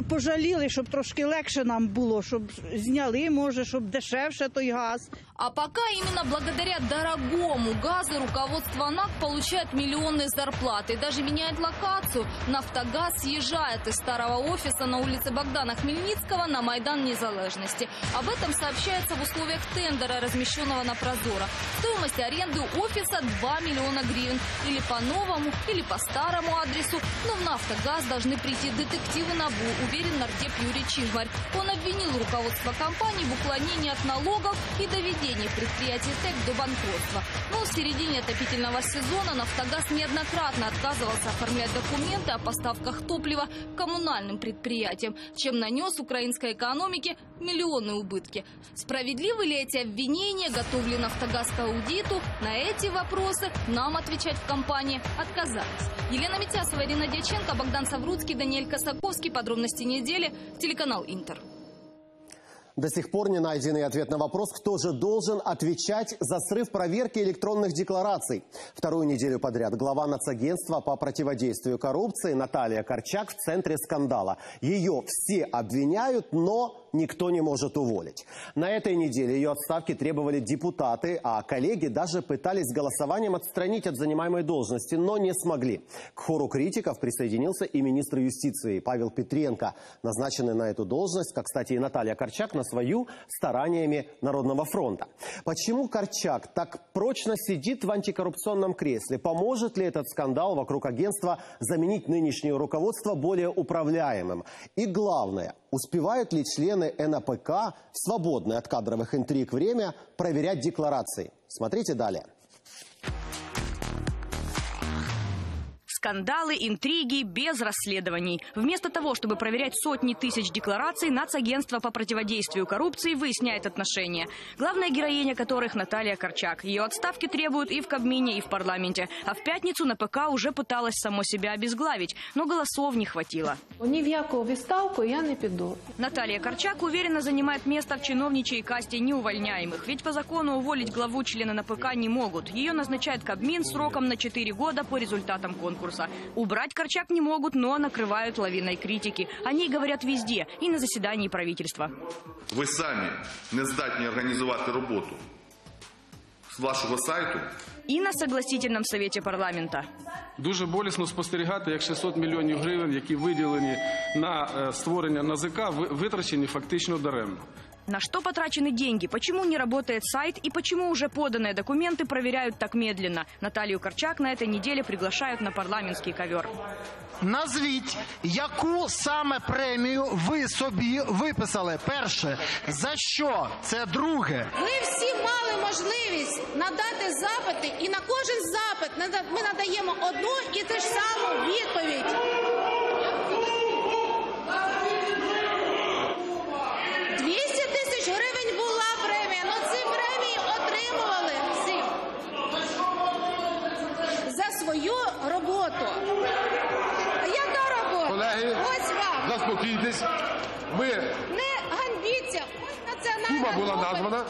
пожалели, чтобы трошки легче нам было, чтобы сняли, может, чтобы дешевше той газ. А пока именно благодаря дорогому газу руководство НАК получает миллионные зарплаты. Даже меняет локацию. «Нафтогаз» съезжает из старого офиса на улице Богдана Хмельницкого на Майдан Незалежности. Об этом сообщается в условиях тендера, размещенного на Прозоро. Стоимость аренды офиса два миллиона гривен. Или по новому, или по старому адресу. Но в «Нафтогаз» должны прийти детективы НАБУ, уверен нардеп Юрий Чижмарь. Он обвинил руководство компании в уклонении от налогов и доведении предприятий ТЭК до банкротства. Но в середине отопительного сезона «Нафтогаз» неоднократно отказывался оформлять документы о поставках топлива коммунальным предприятиям, чем нанес украинской экономике миллионные убытки. Справедливы ли эти обвинения, готов ли «Нафтогаз» к аудиту? На эти вопросы нам отвечать в компании отказались. Елена Митясова, Ирина Дьяченко, Богдан Савруцкий, Даниэль Косаковский. Подробности недели. Телеканал «Интер». До сих пор не найден ответ на вопрос, кто же должен отвечать за срыв проверки электронных деклараций. Вторую неделю подряд глава Нацагентства по противодействию коррупции Наталья Корчак в центре скандала. Ее все обвиняют, но никто не может уволить. На этой неделе ее отставки требовали депутаты, а коллеги даже пытались голосованием отстранить от занимаемой должности, но не смогли. К хору критиков присоединился и министр юстиции Павел Петренко, назначенный на эту должность, как, кстати, и Наталья Корчак, на свою, стараниями Народного фронта. Почему Корчак так прочно сидит в антикоррупционном кресле? Поможет ли этот скандал вокруг агентства заменить нынешнее руководство более управляемым? И главное, успевают ли члены эн а пэ ка, свободное от кадровых интриг время, проверять декларации? Смотрите далее. Скандалы, интриги без расследований. Вместо того, чтобы проверять сотни тысяч деклараций, Нацагентство по противодействию коррупции выясняет отношения. Главная героиня которых Наталья Корчак. Ее отставки требуют и в Кабмине, и в парламенте. А в пятницу на ПК уже пыталась само себя обезглавить, но голосов не хватило. Ни в яку відставку я не піду. Наталья Корчак уверенно занимает место в чиновничьей касте неувольняемых. Ведь по закону уволить главу члена эн а пэ ка не могут. Ее назначает Кабмин сроком на четыре года по результатам конкурса. Убрать Корчак не могут, но накрывают лавиной критики. О ней говорят везде, и на заседании правительства. Вы сами не здатні организовать работу с вашего сайту. И на согласительном совете парламента. Дуже болісно спостерігати, як шістсот мільйонів гривень, які виділені на створення НАЗК, витрачені фактично даремно. На что потрачены деньги, почему не работает сайт и почему уже поданные документы проверяют так медленно? Наталью Корчак на этой неделе приглашают на парламентский ковер. Назвіть, яку саме премію ви собі виписали? Перше, за що? Це друге. Ми всі мали можливість надати запити, і на кожен запит ми надаємо одну і ту ж саму відповідь. двісті тисяч гривень була премія, але ці премії отримували всі за свою роботу. Яка робота? Колеги, ось вам. Заспокійтесь. Ми... Не ганьбіться. Ось національна була названа.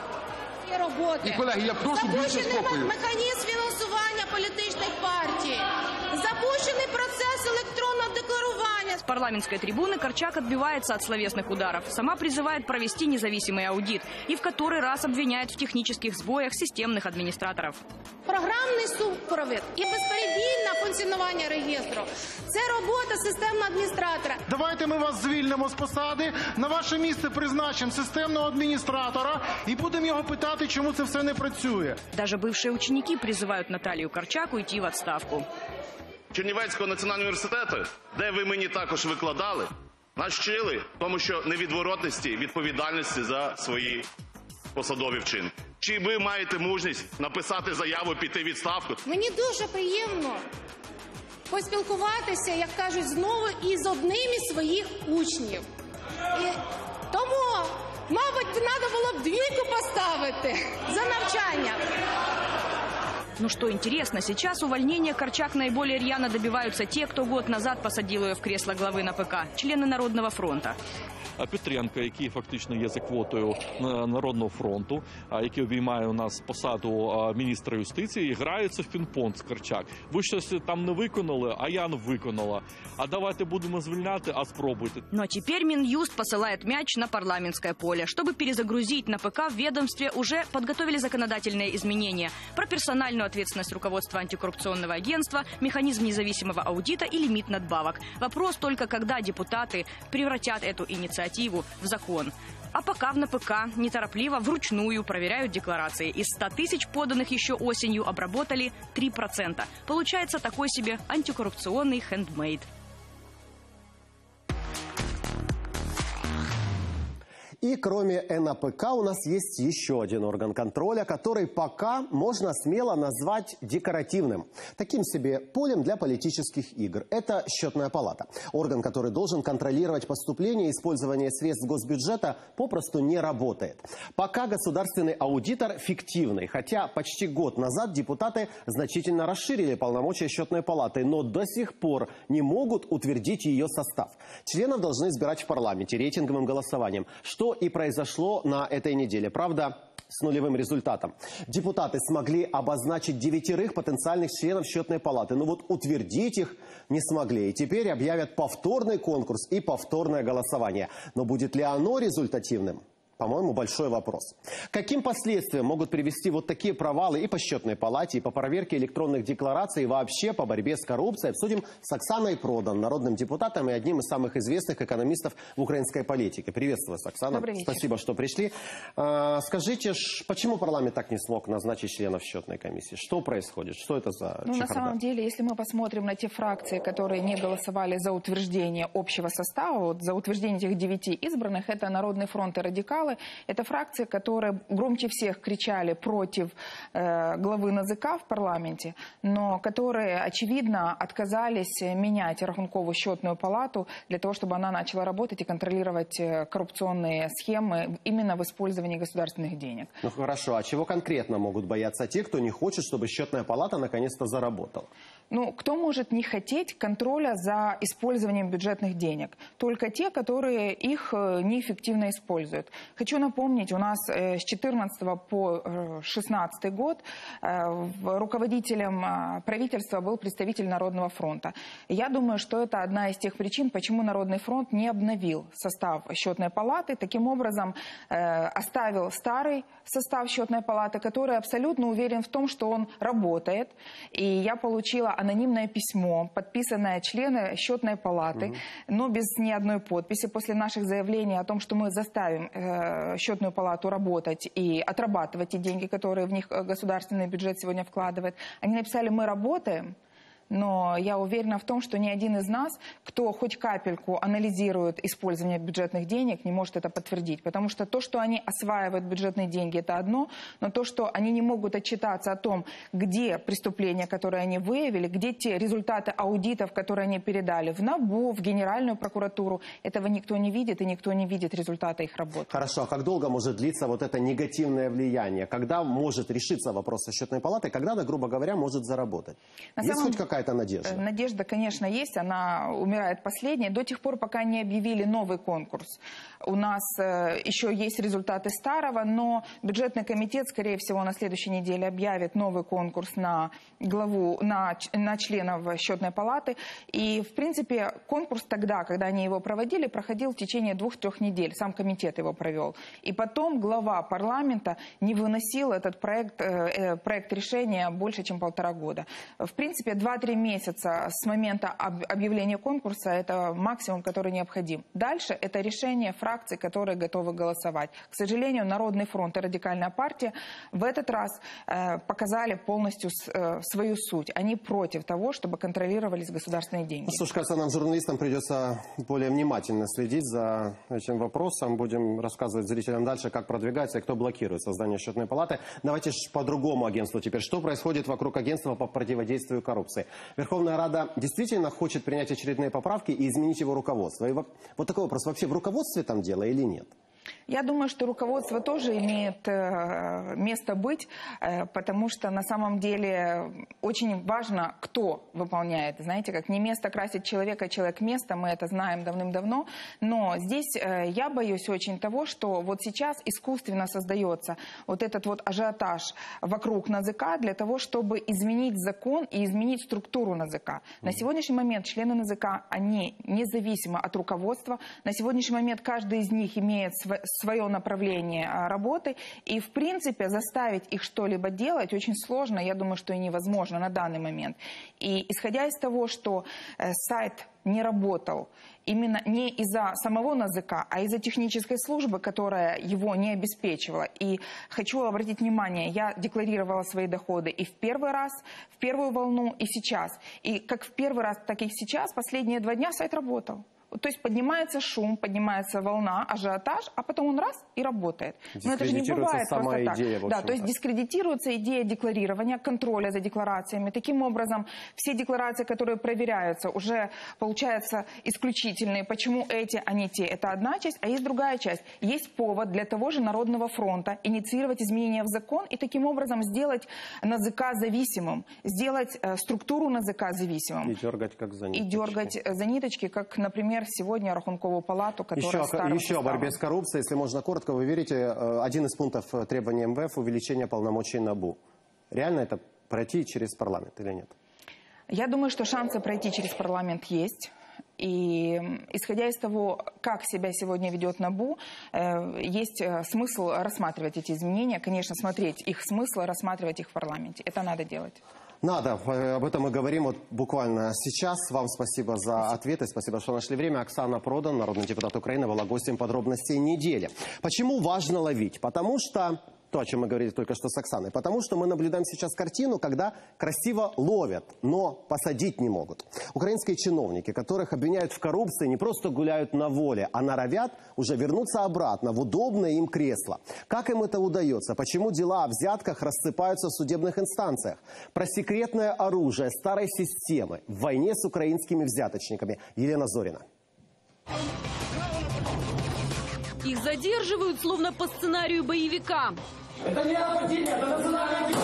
І роботи. І, колеги, я прошу більше спокою. Механізм фінансування політичних партій. Запущенный процесс электронного декларирования. С парламентской трибуны Корчак отбивается от словесных ударов. Сама призывает провести независимый аудит. И в который раз обвиняет в технических сбоях системных администраторов. Программный супровід и безперебійне функционирование реестра. Это работа системного администратора. Давайте мы вас звільнимо с посады. На ваше место призначим системного администратора. И будем его пытать, почему это все не работает. Даже бывшие ученики призывают Наталью Корчак уйти в отставку. Чернівецького національного університету, де ви мені також викладали, нас вчили тому, що невідворотності, відповідальності за свої посадові вчинки. Чи ви маєте мужність написати заяву, піти відставку? Мені дуже приємно поспілкуватися, як кажуть, знову із одним із своїх учнів. І тому, мабуть, треба було б двійку поставити за навчання. Но что интересно, сейчас увольнения Корчак наиболее рьяно добиваются те, кто год назад посадил ее в кресло главы эн а пэ ка, члены Народного фронта. А Петренко, який фактично є за квотою Народного фронту, який обіймає у нас посаду міністра юстиції, грається в пінг-понг з Корчак. Ви щось там не виконали, а я не виконала. А давайте будемо звільняти, а спробуйте. Ну а теперь Минюст посылает мяч на парламентское поле. Чтобы перезагрузить эн а пэ ка, в ведомстве уже подготовили законодательные изменения про персональную ответственность руководства антикоррупционного агентства, механизм независимого аудита и лимит надбавок. Вопрос только, когда депутаты превратят эту инициативу в закон. А пока в эн а пэ ка неторопливо вручную проверяют декларации. Из ста тысяч поданных еще осенью обработали три процента. Получается такой себе антикоррупционный хендмейд. И кроме эн а пэ ка у нас есть еще один орган контроля, который пока можно смело назвать декоративным. Таким себе полем для политических игр. Это счетная палата. Орган, который должен контролировать поступление и использование средств госбюджета, попросту не работает. Пока государственный аудитор фиктивный. Хотя почти год назад депутаты значительно расширили полномочия счетной палаты, но до сих пор не могут утвердить ее состав. Членов должны избирать в парламенте рейтинговым голосованием. Что что и произошло на этой неделе. Правда, с нулевым результатом. Депутаты смогли обозначить девятерых потенциальных членов счетной палаты. Но вот утвердить их не смогли. И теперь объявят повторный конкурс и повторное голосование. Но будет ли оно результативным? По-моему, большой вопрос. Каким последствиям могут привести вот такие провалы и по счетной палате, и по проверке электронных деклараций, и вообще по борьбе с коррупцией, обсудим с Оксаной Продан, народным депутатом и одним из самых известных экономистов в украинской политике. Приветствую вас, Оксана. Спасибо, что пришли. Скажите, почему парламент так не смог назначить членов счетной комиссии? Что происходит? Что это за ну, чехарда? На самом деле, если мы посмотрим на те фракции, которые не голосовали за утверждение общего состава, вот за утверждение этих девяти избранных, это Народный фронт и радикалы. Это фракции, которые громче всех кричали против э, главы НАЗК в парламенте, но которые, очевидно, отказались менять Рахункову счетную палату для того, чтобы она начала работать и контролировать коррупционные схемы именно в использовании государственных денег. Ну хорошо, а чего конкретно могут бояться те, кто не хочет, чтобы счетная палата наконец-то заработала? Ну, кто может не хотеть контроля за использованием бюджетных денег? Только те, которые их неэффективно используют. Хочу напомнить, у нас с две тысячи четырнадцатого по две тысячи шестнадцатый год руководителем правительства был представитель Народного фронта. Я думаю, что это одна из тех причин, почему Народный фронт не обновил состав счетной палаты. Таким образом, оставил старый состав счетной палаты, который абсолютно уверен в том, что он работает. И я получила анонимное письмо, подписанное члены счетной палаты, но без ни одной подписи. После наших заявлений о том, что мы заставим э, счетную палату работать и отрабатывать те деньги, которые в них государственный бюджет сегодня вкладывает, они написали: мы работаем. Но я уверена в том, что ни один из нас, кто хоть капельку анализирует использование бюджетных денег, не может это подтвердить. Потому что то, что они осваивают бюджетные деньги, это одно. Но то, что они не могут отчитаться о том, где преступления, которые они выявили, где те результаты аудитов, которые они передали в НАБУ, в Генеральную прокуратуру, этого никто не видит, и никто не видит результата их работы. Хорошо, а как долго может длиться вот это негативное влияние? Когда может решиться вопрос со счетной палатой? Когда она, грубо говоря, может заработать? На Есть самом... хоть какая Это надежда. Надежда, конечно, есть. Она умирает последняя. До тех пор, пока не объявили новый конкурс. У нас э, еще есть результаты старого, но бюджетный комитет, скорее всего, на следующей неделе объявит новый конкурс на главу, на, на членов счетной палаты. И, в принципе, конкурс тогда, когда они его проводили, проходил в течение двух-трех недель. Сам комитет его провел. И потом глава парламента не выносил этот проект, э, проект решения больше, чем полтора года. В принципе, два-три месяца с момента объявления конкурса — это максимум, который необходим. Дальше это решение фракций, которые готовы голосовать. К сожалению, Народный фронт и Радикальная партия в этот раз э, показали полностью с, э, свою суть. Они против того, чтобы контролировались государственные деньги. Ну, слушай, кажется, нам, журналистам, придется более внимательно следить за этим вопросом. Будем рассказывать зрителям дальше, как продвигается и кто блокирует создание счетной палаты. Давайте по другому агентству теперь. Что происходит вокруг агентства по противодействию коррупции? Верховная Рада действительно хочет принять очередные поправки и изменить его руководство. И вот такой вопрос: вообще в руководстве там дело или нет? Я думаю, что руководство тоже имеет место быть, потому что на самом деле очень важно, кто выполняет. Знаете, как не место красит человека, человек место, мы это знаем давным-давно. Но здесь я боюсь очень того, что вот сейчас искусственно создается вот этот вот ажиотаж вокруг НАЗК для того, чтобы изменить закон и изменить структуру НАЗК. На сегодняшний момент члены НАЗК, они независимы от руководства. На сегодняшний момент каждый из них имеет свое направление работы, и в принципе заставить их что-либо делать очень сложно, я думаю, что и невозможно на данный момент. И исходя из того, что сайт не работал именно не из-за самого НАЗК, а из-за технической службы, которая его не обеспечивала. И хочу обратить внимание, я декларировала свои доходы и в первый раз, в первую волну, и сейчас. И как в первый раз, так и сейчас, последние два дня сайт работал. То есть поднимается шум, поднимается волна, ажиотаж, а потом он раз и работает. Но это же не бывает просто так. Идея, да, то есть дискредитируется идея декларирования, контроля за декларациями. Таким образом, все декларации, которые проверяются, уже получаются исключительные. Почему эти, а не те? Это одна часть, а есть другая часть. Есть повод для того же Народного фронта инициировать изменения в закон и таким образом сделать НАЗК зависимым, сделать э, структуру НАЗК зависимым. И дергать как за ниточки. И дергать за ниточки, как, например, например, сегодня Рахункову палату, которая... Еще, еще о борьбе с коррупцией, если можно коротко, вы верите, один из пунктов требований МВФ – увеличение полномочий НАБУ. Реально это пройти через парламент или нет? Я думаю, что шансы пройти через парламент есть. И исходя из того, как себя сегодня ведет НАБУ, есть смысл рассматривать эти изменения. Конечно, смотреть их смысл, рассматривать их в парламенте. Это надо делать. Надо. Об этом мы говорим вот буквально сейчас. Вам спасибо за ответы. Спасибо, что нашли время. Оксана Продан, народный депутат Украины, была гостем подробностей недели. Почему важно ловить? Потому что... То, о чем мы говорили только что с Оксаной. Потому что мы наблюдаем сейчас картину, когда красиво ловят, но посадить не могут. Украинские чиновники, которых обвиняют в коррупции, не просто гуляют на воле, а норовят уже вернуться обратно в удобное им кресло. Как им это удается? Почему дела о взятках рассыпаются в судебных инстанциях? Про секретное оружие старой системы в войне с украинскими взяточниками. Елена Зорина. Их задерживают, словно по сценарию боевика. Это не обвинение, это национальное дело.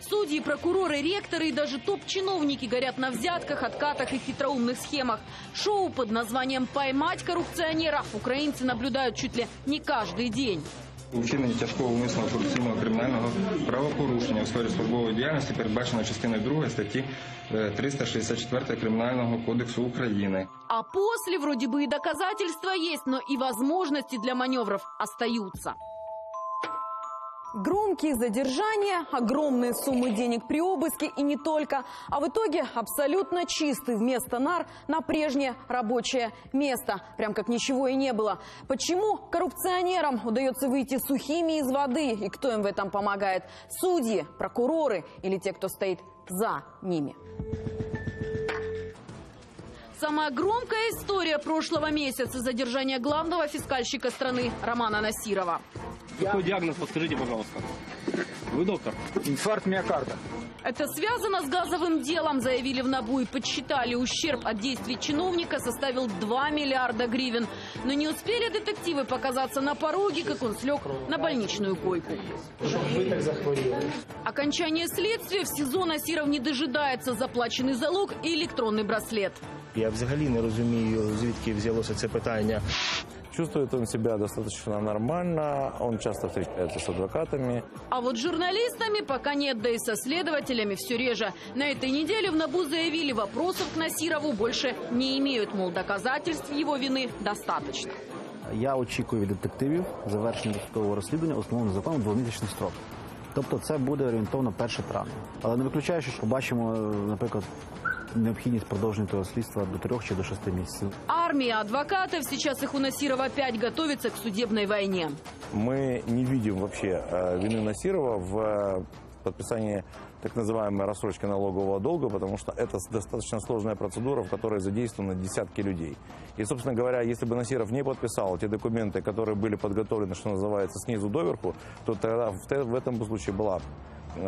Судьи, прокуроры, ректоры и даже топ-чиновники горят на взятках, откатах и хитроумных схемах. Шоу под названием «Поймать коррупционеров» украинцы наблюдают чуть ли не каждый день. Учинення тяжкого умисного корупційного кримінального правопорушення у сфері службової діяльності передбачено частиною другої статті триста шестьдесят четыре Кримінального кодексу України. А после вроде бы и доказательства есть, но и возможности для маневров остаются. Громкие задержания, огромные суммы денег при обыске и не только. А в итоге абсолютно чистый вместо нар на прежнее рабочее место. Прям как ничего и не было. Почему коррупционерам удается выйти сухими из воды? И кто им в этом помогает? Судьи, прокуроры или те, кто стоит за ними? Самая громкая история прошлого месяца – задержание главного фискальщика страны Романа Насирова. Какой диагноз, подскажите, пожалуйста. Вы доктор? Инфаркт миокарда. Это связано с газовым делом, заявили в НАБУ и подсчитали. Ущерб от действий чиновника составил два миллиарда гривен. Но не успели детективы показаться на пороге, как он слег на больничную койку. Окончание следствия в СИЗО Насиров не дожидается. Заплаченный залог и электронный браслет. Я взагалі не розумію, звідки взялося це питання. Чувствует он себя достаточно нормально, он часто встречается с адвокатами. А вот журналистами пока нет, да и со следователями все реже. На этой неделе в НАБУ заявили, вопросов к Насирову больше не имеют, мол, доказательств его вины достаточно. Я очікую від детективів завершення досудового розслідування установленим законом двомісячний строк. Тобто це буде орієнтовно перше травня. Але не виключаючи, що побачимо, наприклад, необходимость продолжить этого следствия до трех или до шести месяцев. Армия адвокатов, сейчас их у Насирова опять готовится к судебной войне. Мы не видим вообще вины Насирова в подписании так называемой рассрочки налогового долга, потому что это достаточно сложная процедура, в которой задействованы десятки людей. И, собственно говоря, если бы Насиров не подписал те документы, которые были подготовлены, что называется, снизу доверху, то тогда в этом случае была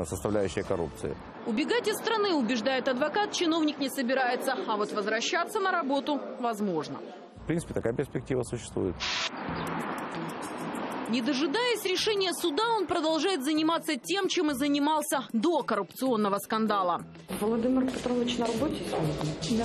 составляющая коррупции. Убегать из страны, убеждает адвокат, чиновник не собирается, а вот возвращаться на работу возможно. В принципе, такая перспектива существует. Не дожидаясь решения суда, он продолжает заниматься тем, чем и занимался до коррупционного скандала. Владимир Петрович на работе? Да.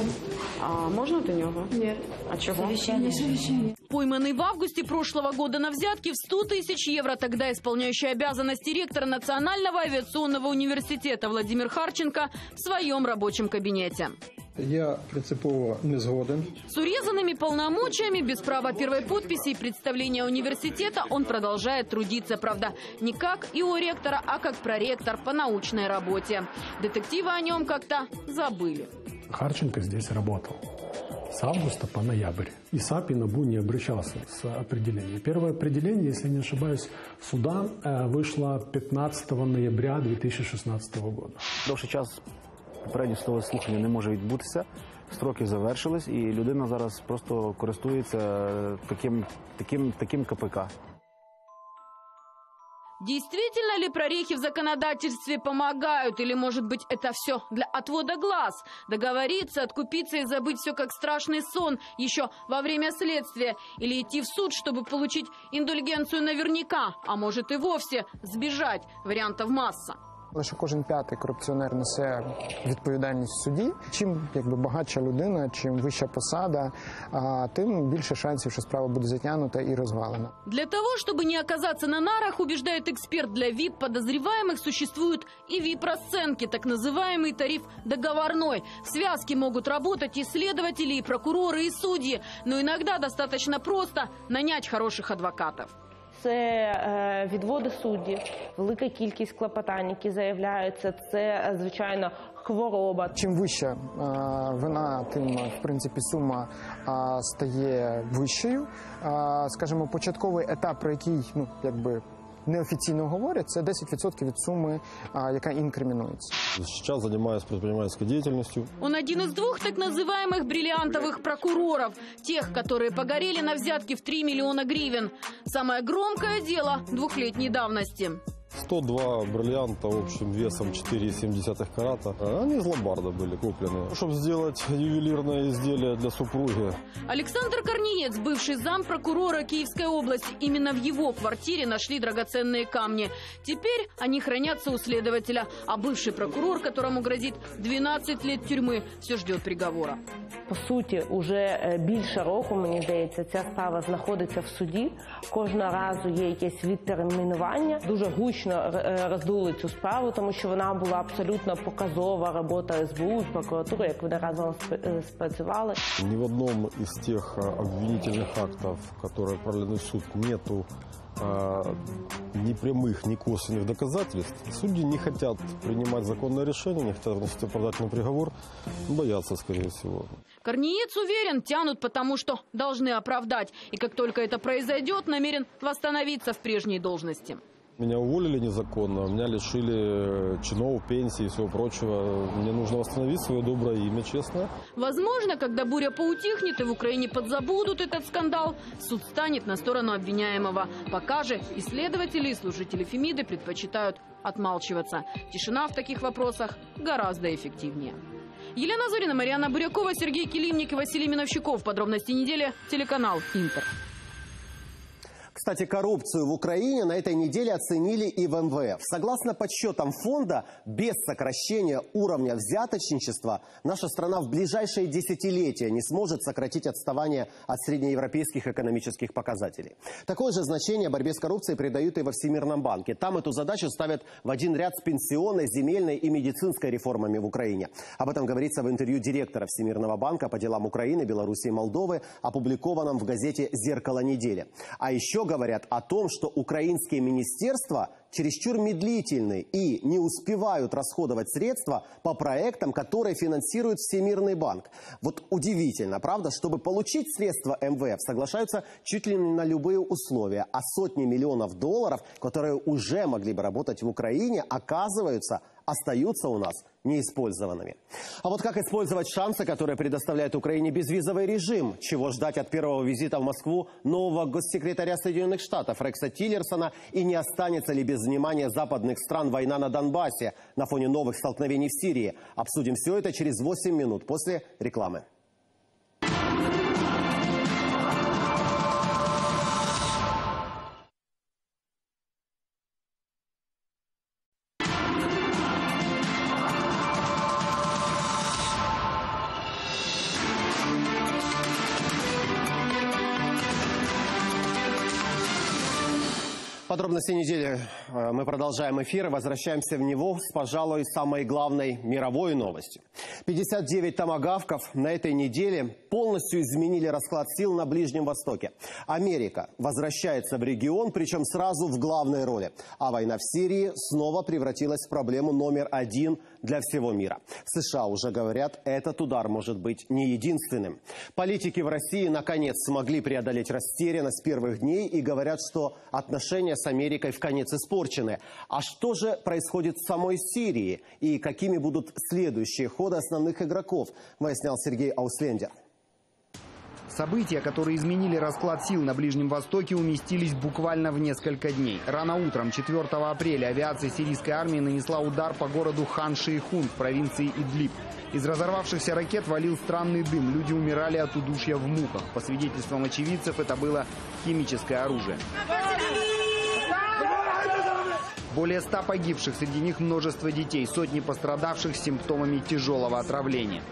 А можно до него? Нет. А чего? Совещание. Совещание. Пойманный в августе прошлого года на взятки в сто тысяч евро, тогда исполняющий обязанности ректора Национального авиационного университета Владимир Харченко в своем рабочем кабинете. Я принципово не згоден. С урезанными полномочиями, без права первой подписи и представления университета он продолжает трудиться. Правда, не как и о ректора, а как проректор по научной работе. Детективы о нем как-то забыли. Харченко здесь работал с августа по ноябрь. И САП и НАБУ не обращался с определением. Первое определение, если не ошибаюсь, суда вышло пятнадцатого ноября две тысячи шестнадцатого года. Довший час попереднє судове слухання не може відбутися, строки завершились, і людина зараз просто користується таким, таким, таким КПК. Действительно ли прорехи в законодательстве помогают? Или, может быть, это все для отвода глаз? Договориться, откупиться и забыть все как страшный сон еще во время следствия? Или идти в суд, чтобы получить индульгенцию наверняка? А может и вовсе сбежать? Вариантов масса. Лише кожен п'ятий корупціонер несе відповідальність в суді. Чим якби багатша людина, чим вища посада, тим більше шансів, що справа буде затягнута і розвалена. Для того, чтобы не оказаться на нарах, убеждает эксперт, для ви ай пи подозреваемых существуют и ви ай пи расценки, так называемый тариф договорной. В связке могут работать и следователи, и прокуроры, и судьи, но иногда достаточно просто нанять хороших адвокатов. Це відводи суддів, велика кількість клопотань, які заявляються, це, звичайно, хвороба. Чим вища вина, тим, в принципі, сума стає вищою. Скажімо, початковий етап, про який, ну, якби, неофициально говорят, это десять процентов от суммы, которая инкриминуется. Сейчас занимаюсь предпринимательской деятельностью. Он один из двух так называемых бриллиантовых прокуроров. Тех, которые погорели на взятки в три миллиона гривен. Самое громкое дело двухлетней давности. сто два бриллианта общим весом четыре и семь десятых карата. Они из ломбарда были куплены, чтобы сделать ювелирное изделие для супруги. Александр Корниец, бывший зампрокурора Киевской области. Именно в его квартире нашли драгоценные камни. Теперь они хранятся у следователя. А бывший прокурор, которому грозит двенадцать лет тюрьмы, все ждет приговора. По сути, уже больше року, мне кажется, эта справа находится в суде. Каждый раз есть какое-то відтермінування. Дуже гучно роздули цю справу, тому що вона була абсолютно показова, робота СБУ, прокуратури, як вони разом спрацювали. Ні в одному із тих обвинительних актів, які направлені в суд, нету ни прямых, ни косвенных доказательств. Судьи не хотят принимать законное решение, не хотят вносить оправдательный приговор, боятся, скорее всего. Корниец уверен, тянут, потому что должны оправдать. И как только это произойдет, намерен восстановиться в прежней должности. Меня уволили незаконно, меня лишили чинов, пенсии и всего прочего. Мне нужно восстановить свое доброе имя, честно. Возможно, когда буря поутихнет и в Украине подзабудут этот скандал, суд станет на сторону обвиняемого. Пока же исследователи и служители Фемиды предпочитают отмалчиваться. Тишина в таких вопросах гораздо эффективнее. Елена Зорина, Марьяна Бурякова, Сергей Килимник и Василий Миновщиков. Подробности недели. Телеканал «Интер». Кстати, коррупцию в Украине на этой неделе оценили и в эм вэ эф. Согласно подсчетам фонда, без сокращения уровня взяточничества наша страна в ближайшие десятилетия не сможет сократить отставание от среднеевропейских экономических показателей. Такое же значение борьбе с коррупцией придают и во Всемирном банке. Там эту задачу ставят в один ряд с пенсионной, земельной и медицинской реформами в Украине. Об этом говорится в интервью директора Всемирного банка по делам Украины, Белоруссии и Молдовы, опубликованном в газете «Зеркало недели». А еще говорят о том, что украинские министерства чересчур медлительны и не успевают расходовать средства по проектам, которые финансирует Всемирный банк. Вот удивительно, правда, чтобы получить средства эм вэ эф, соглашаются чуть ли не на любые условия, а сотни миллионов долларов, которые уже могли бы работать в Украине, оказываются, остаются у нас неиспользованными. А вот как использовать шансы, которые предоставляет Украине безвизовый режим? Чего ждать от первого визита в Москву нового госсекретаря Соединенных Штатов Рекса Тиллерсона? И не останется ли без внимания западных стран война на Донбассе на фоне новых столкновений в Сирии? Обсудим все это через восемь минут после рекламы. Подробности недели мы продолжаем эфир и возвращаемся в него с, пожалуй, самой главной мировой новостью. пятьдесят девять томагавков на этой неделе полностью изменили расклад сил на Ближнем Востоке. Америка возвращается в регион, причем сразу в главной роли. А война в Сирии снова превратилась в проблему номер один для всего мира. В США уже говорят, этот удар может быть не единственным. Политики в России наконец смогли преодолеть растерянность первых дней и говорят, что отношения с Америкой в конец испорчены. А что же происходит в самой Сирии и какими будут следующие ходы основных игроков, выяснял Сергей Ауслендер. События, которые изменили расклад сил на Ближнем Востоке, уместились буквально в несколько дней. Рано утром четвёртого апреля авиация сирийской армии нанесла удар по городу Хан-Шейхун в провинции Идлиб. Из разорвавшихся ракет валил странный дым. Люди умирали от удушья в муках. По свидетельствам очевидцев, это было химическое оружие. Более ста погибших, среди них множество детей, сотни пострадавших с симптомами тяжелого отравления.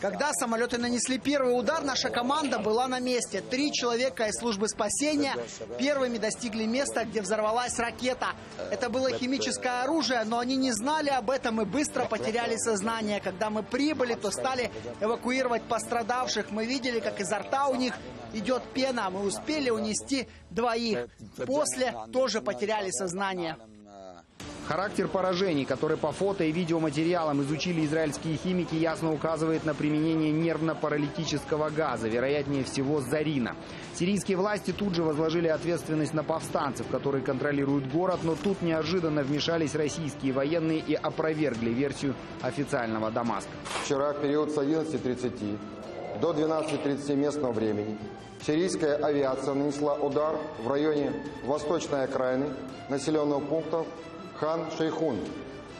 Когда самолеты нанесли первый удар, наша команда была на месте. Три человека из службы спасения первыми достигли места, где взорвалась ракета. Это было химическое оружие, но они не знали об этом и быстро потеряли сознание. Когда мы прибыли, то стали эвакуировать пострадавших. Мы видели, как изо рта у них идет пена. Мы успели унести двоих. После тоже потеряли сознание. Характер поражений, которые по фото и видеоматериалам изучили израильские химики, ясно указывает на применение нервно-паралитического газа, вероятнее всего зарина. Сирийские власти тут же возложили ответственность на повстанцев, которые контролируют город, но тут неожиданно вмешались российские военные и опровергли версию официального Дамаска. Вчера в период с одиннадцати тридцати до двенадцати тридцати местного времени сирийская авиация нанесла удар в районе восточной окраины населенного пункта Хан-Шейхун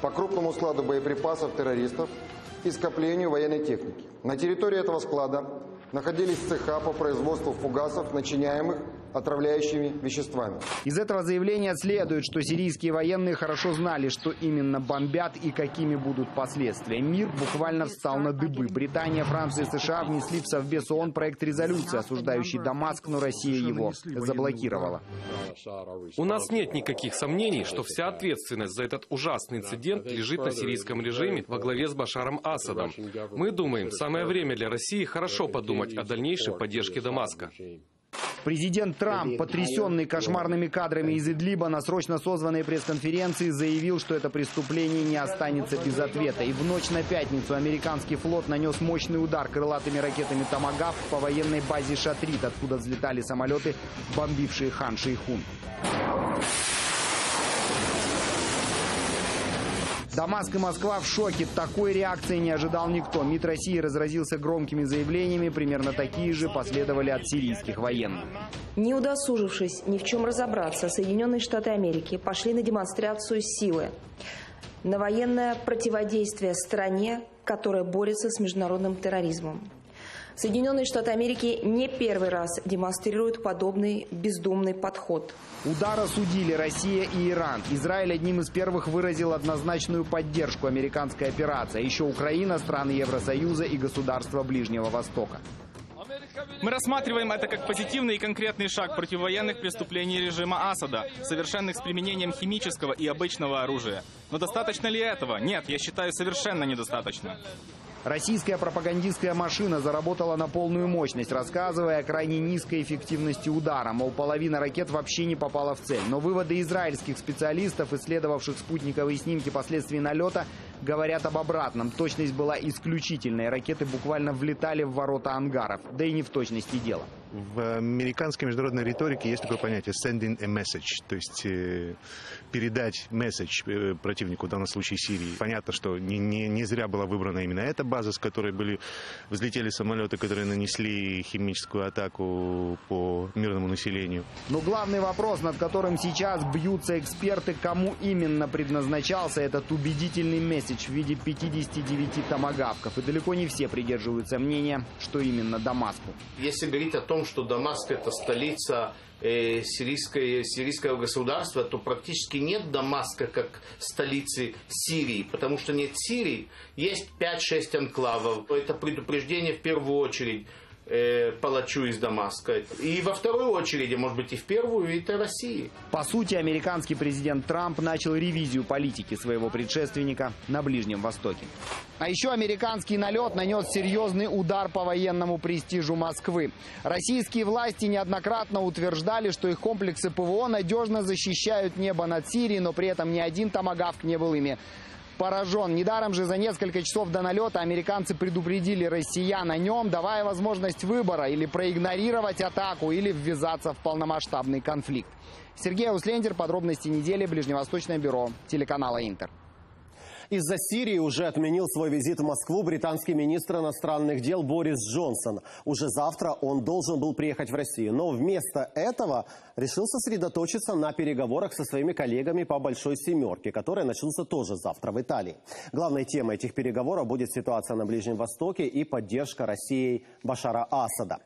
по крупному складу боеприпасов террористов и скоплению военной техники. На территории этого склада находились цеха по производству фугасов, начиняемых отравляющими веществами. Из этого заявления следует, что сирийские военные хорошо знали, что именно бомбят и какими будут последствия. Мир буквально встал на дыбы. Британия, Франция и США внесли в Совбез ООН проект резолюции, осуждающий Дамаск, но Россия его заблокировала. У нас нет никаких сомнений, что вся ответственность за этот ужасный инцидент лежит на сирийском режиме во главе с Башаром Асадом. Мы думаем, самое время для России хорошо подумать о дальнейшей поддержке Дамаска. Президент Трамп, потрясенный кошмарными кадрами из Идлиба, на срочно созванной пресс-конференции заявил, что это преступление не останется без ответа. И в ночь на пятницу американский флот нанес мощный удар крылатыми ракетами «Томагавк» по военной базе Шатрит, откуда взлетали самолеты, бомбившие Хан-Шейхун. Дамаск и Москва в шоке. Такой реакции не ожидал никто. МИД России разразился громкими заявлениями. Примерно такие же последовали от сирийских военных. Не удосужившись ни в чем разобраться, Соединенные Штаты Америки пошли на демонстрацию силы, на военное противодействие стране, которая борется с международным терроризмом. Соединенные Штаты Америки не первый раз демонстрируют подобный бездумный подход. Удар осудили Россия и Иран. Израиль одним из первых выразил однозначную поддержку американской операции. Еще Украина, страны Евросоюза и государства Ближнего Востока. Мы рассматриваем это как позитивный и конкретный шаг против военных преступлений режима Асада, совершенных с применением химического и обычного оружия. Но достаточно ли этого? Нет, я считаю, совершенно недостаточно. Российская пропагандистская машина заработала на полную мощность, рассказывая о крайне низкой эффективности удара. Мол, половина ракет вообще не попала в цель. Но выводы израильских специалистов, исследовавших спутниковые снимки последствий налета, говорят об обратном. Точность была исключительной. Ракеты буквально влетали в ворота ангаров. Да и не в точности дело. В американской международной риторике есть такое понятие «sending a message», то есть э, передать месседж э, противнику, в данном случае Сирии. Понятно, что не, не, не зря была выбрана именно эта база, с которой были, взлетели самолеты, которые нанесли химическую атаку по мирному населению. Но главный вопрос, над которым сейчас бьются эксперты, кому именно предназначался этот убедительный месседж в виде пятидесяти девяти томагавков. И далеко не все придерживаются мнения, что именно Дамаску. Если говорить о том, что Дамаск – это столица э, сирийское, сирийского государства, то практически нет Дамаска как столицы Сирии, потому что нет Сирии, есть пять-шесть анклавов. Это предупреждение в первую очередь э, палачу из Дамаска. И во вторую очередь, может быть и в первую, это России. По сути, американский президент Трамп начал ревизию политики своего предшественника на Ближнем Востоке. А еще американский налет нанес серьезный удар по военному престижу Москвы. Российские власти неоднократно утверждали, что их комплексы ПВО надежно защищают небо над Сирией, но при этом ни один томагавк не был ими поражен. Недаром же за несколько часов до налета американцы предупредили россиян о нем, давая возможность выбора: или проигнорировать атаку, или ввязаться в полномасштабный конфликт. Сергей Ауслендер, подробности недели, Ближневосточное бюро телеканала «Интер». Из-за Сирии уже отменил свой визит в Москву британский министр иностранных дел Борис Джонсон. Уже завтра он должен был приехать в Россию. Но вместо этого решил сосредоточиться на переговорах со своими коллегами по «Большой семерке», которая начнется тоже завтра в Италии. Главной темой этих переговоров будет ситуация на Ближнем Востоке и поддержка Россией Башара Асада.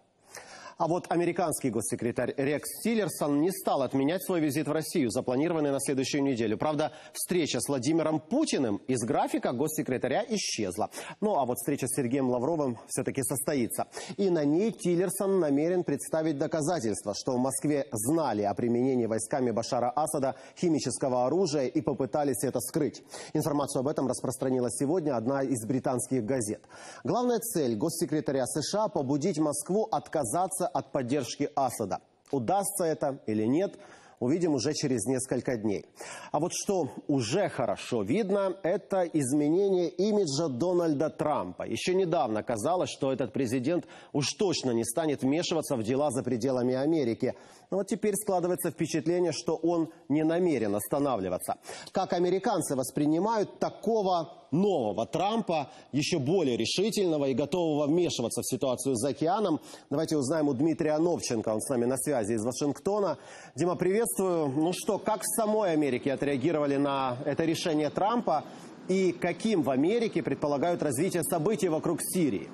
А вот американский госсекретарь Рекс Тиллерсон не стал отменять свой визит в Россию, запланированный на следующую неделю. Правда, встреча с Владимиром Путиным из графика госсекретаря исчезла. Ну а вот встреча с Сергеем Лавровым все-таки состоится. И на ней Тиллерсон намерен представить доказательства, что в Москве знали о применении войсками Башара Асада химического оружия и попытались это скрыть. Информацию об этом распространила сегодня одна из британских газет. Главная цель госсекретаря США – побудить Москву отказаться от поддержки Асада. Удастся это или нет, увидим уже через несколько дней. А вот что уже хорошо видно, это изменение имиджа Дональда Трампа. Еще недавно казалось, что этот президент уж точно не станет вмешиваться в дела за пределами Америки. Но вот теперь складывается впечатление, что он не намерен останавливаться. Как американцы воспринимают такого нового Трампа, еще более решительного и готового вмешиваться в ситуацию за океаном? Давайте узнаем у Дмитрия Новченко, он с нами на связи из Вашингтона. Дима, приветствую. Ну что, как в самой Америке отреагировали на это решение Трампа и каким в Америке предполагают развитие событий вокруг Сирии?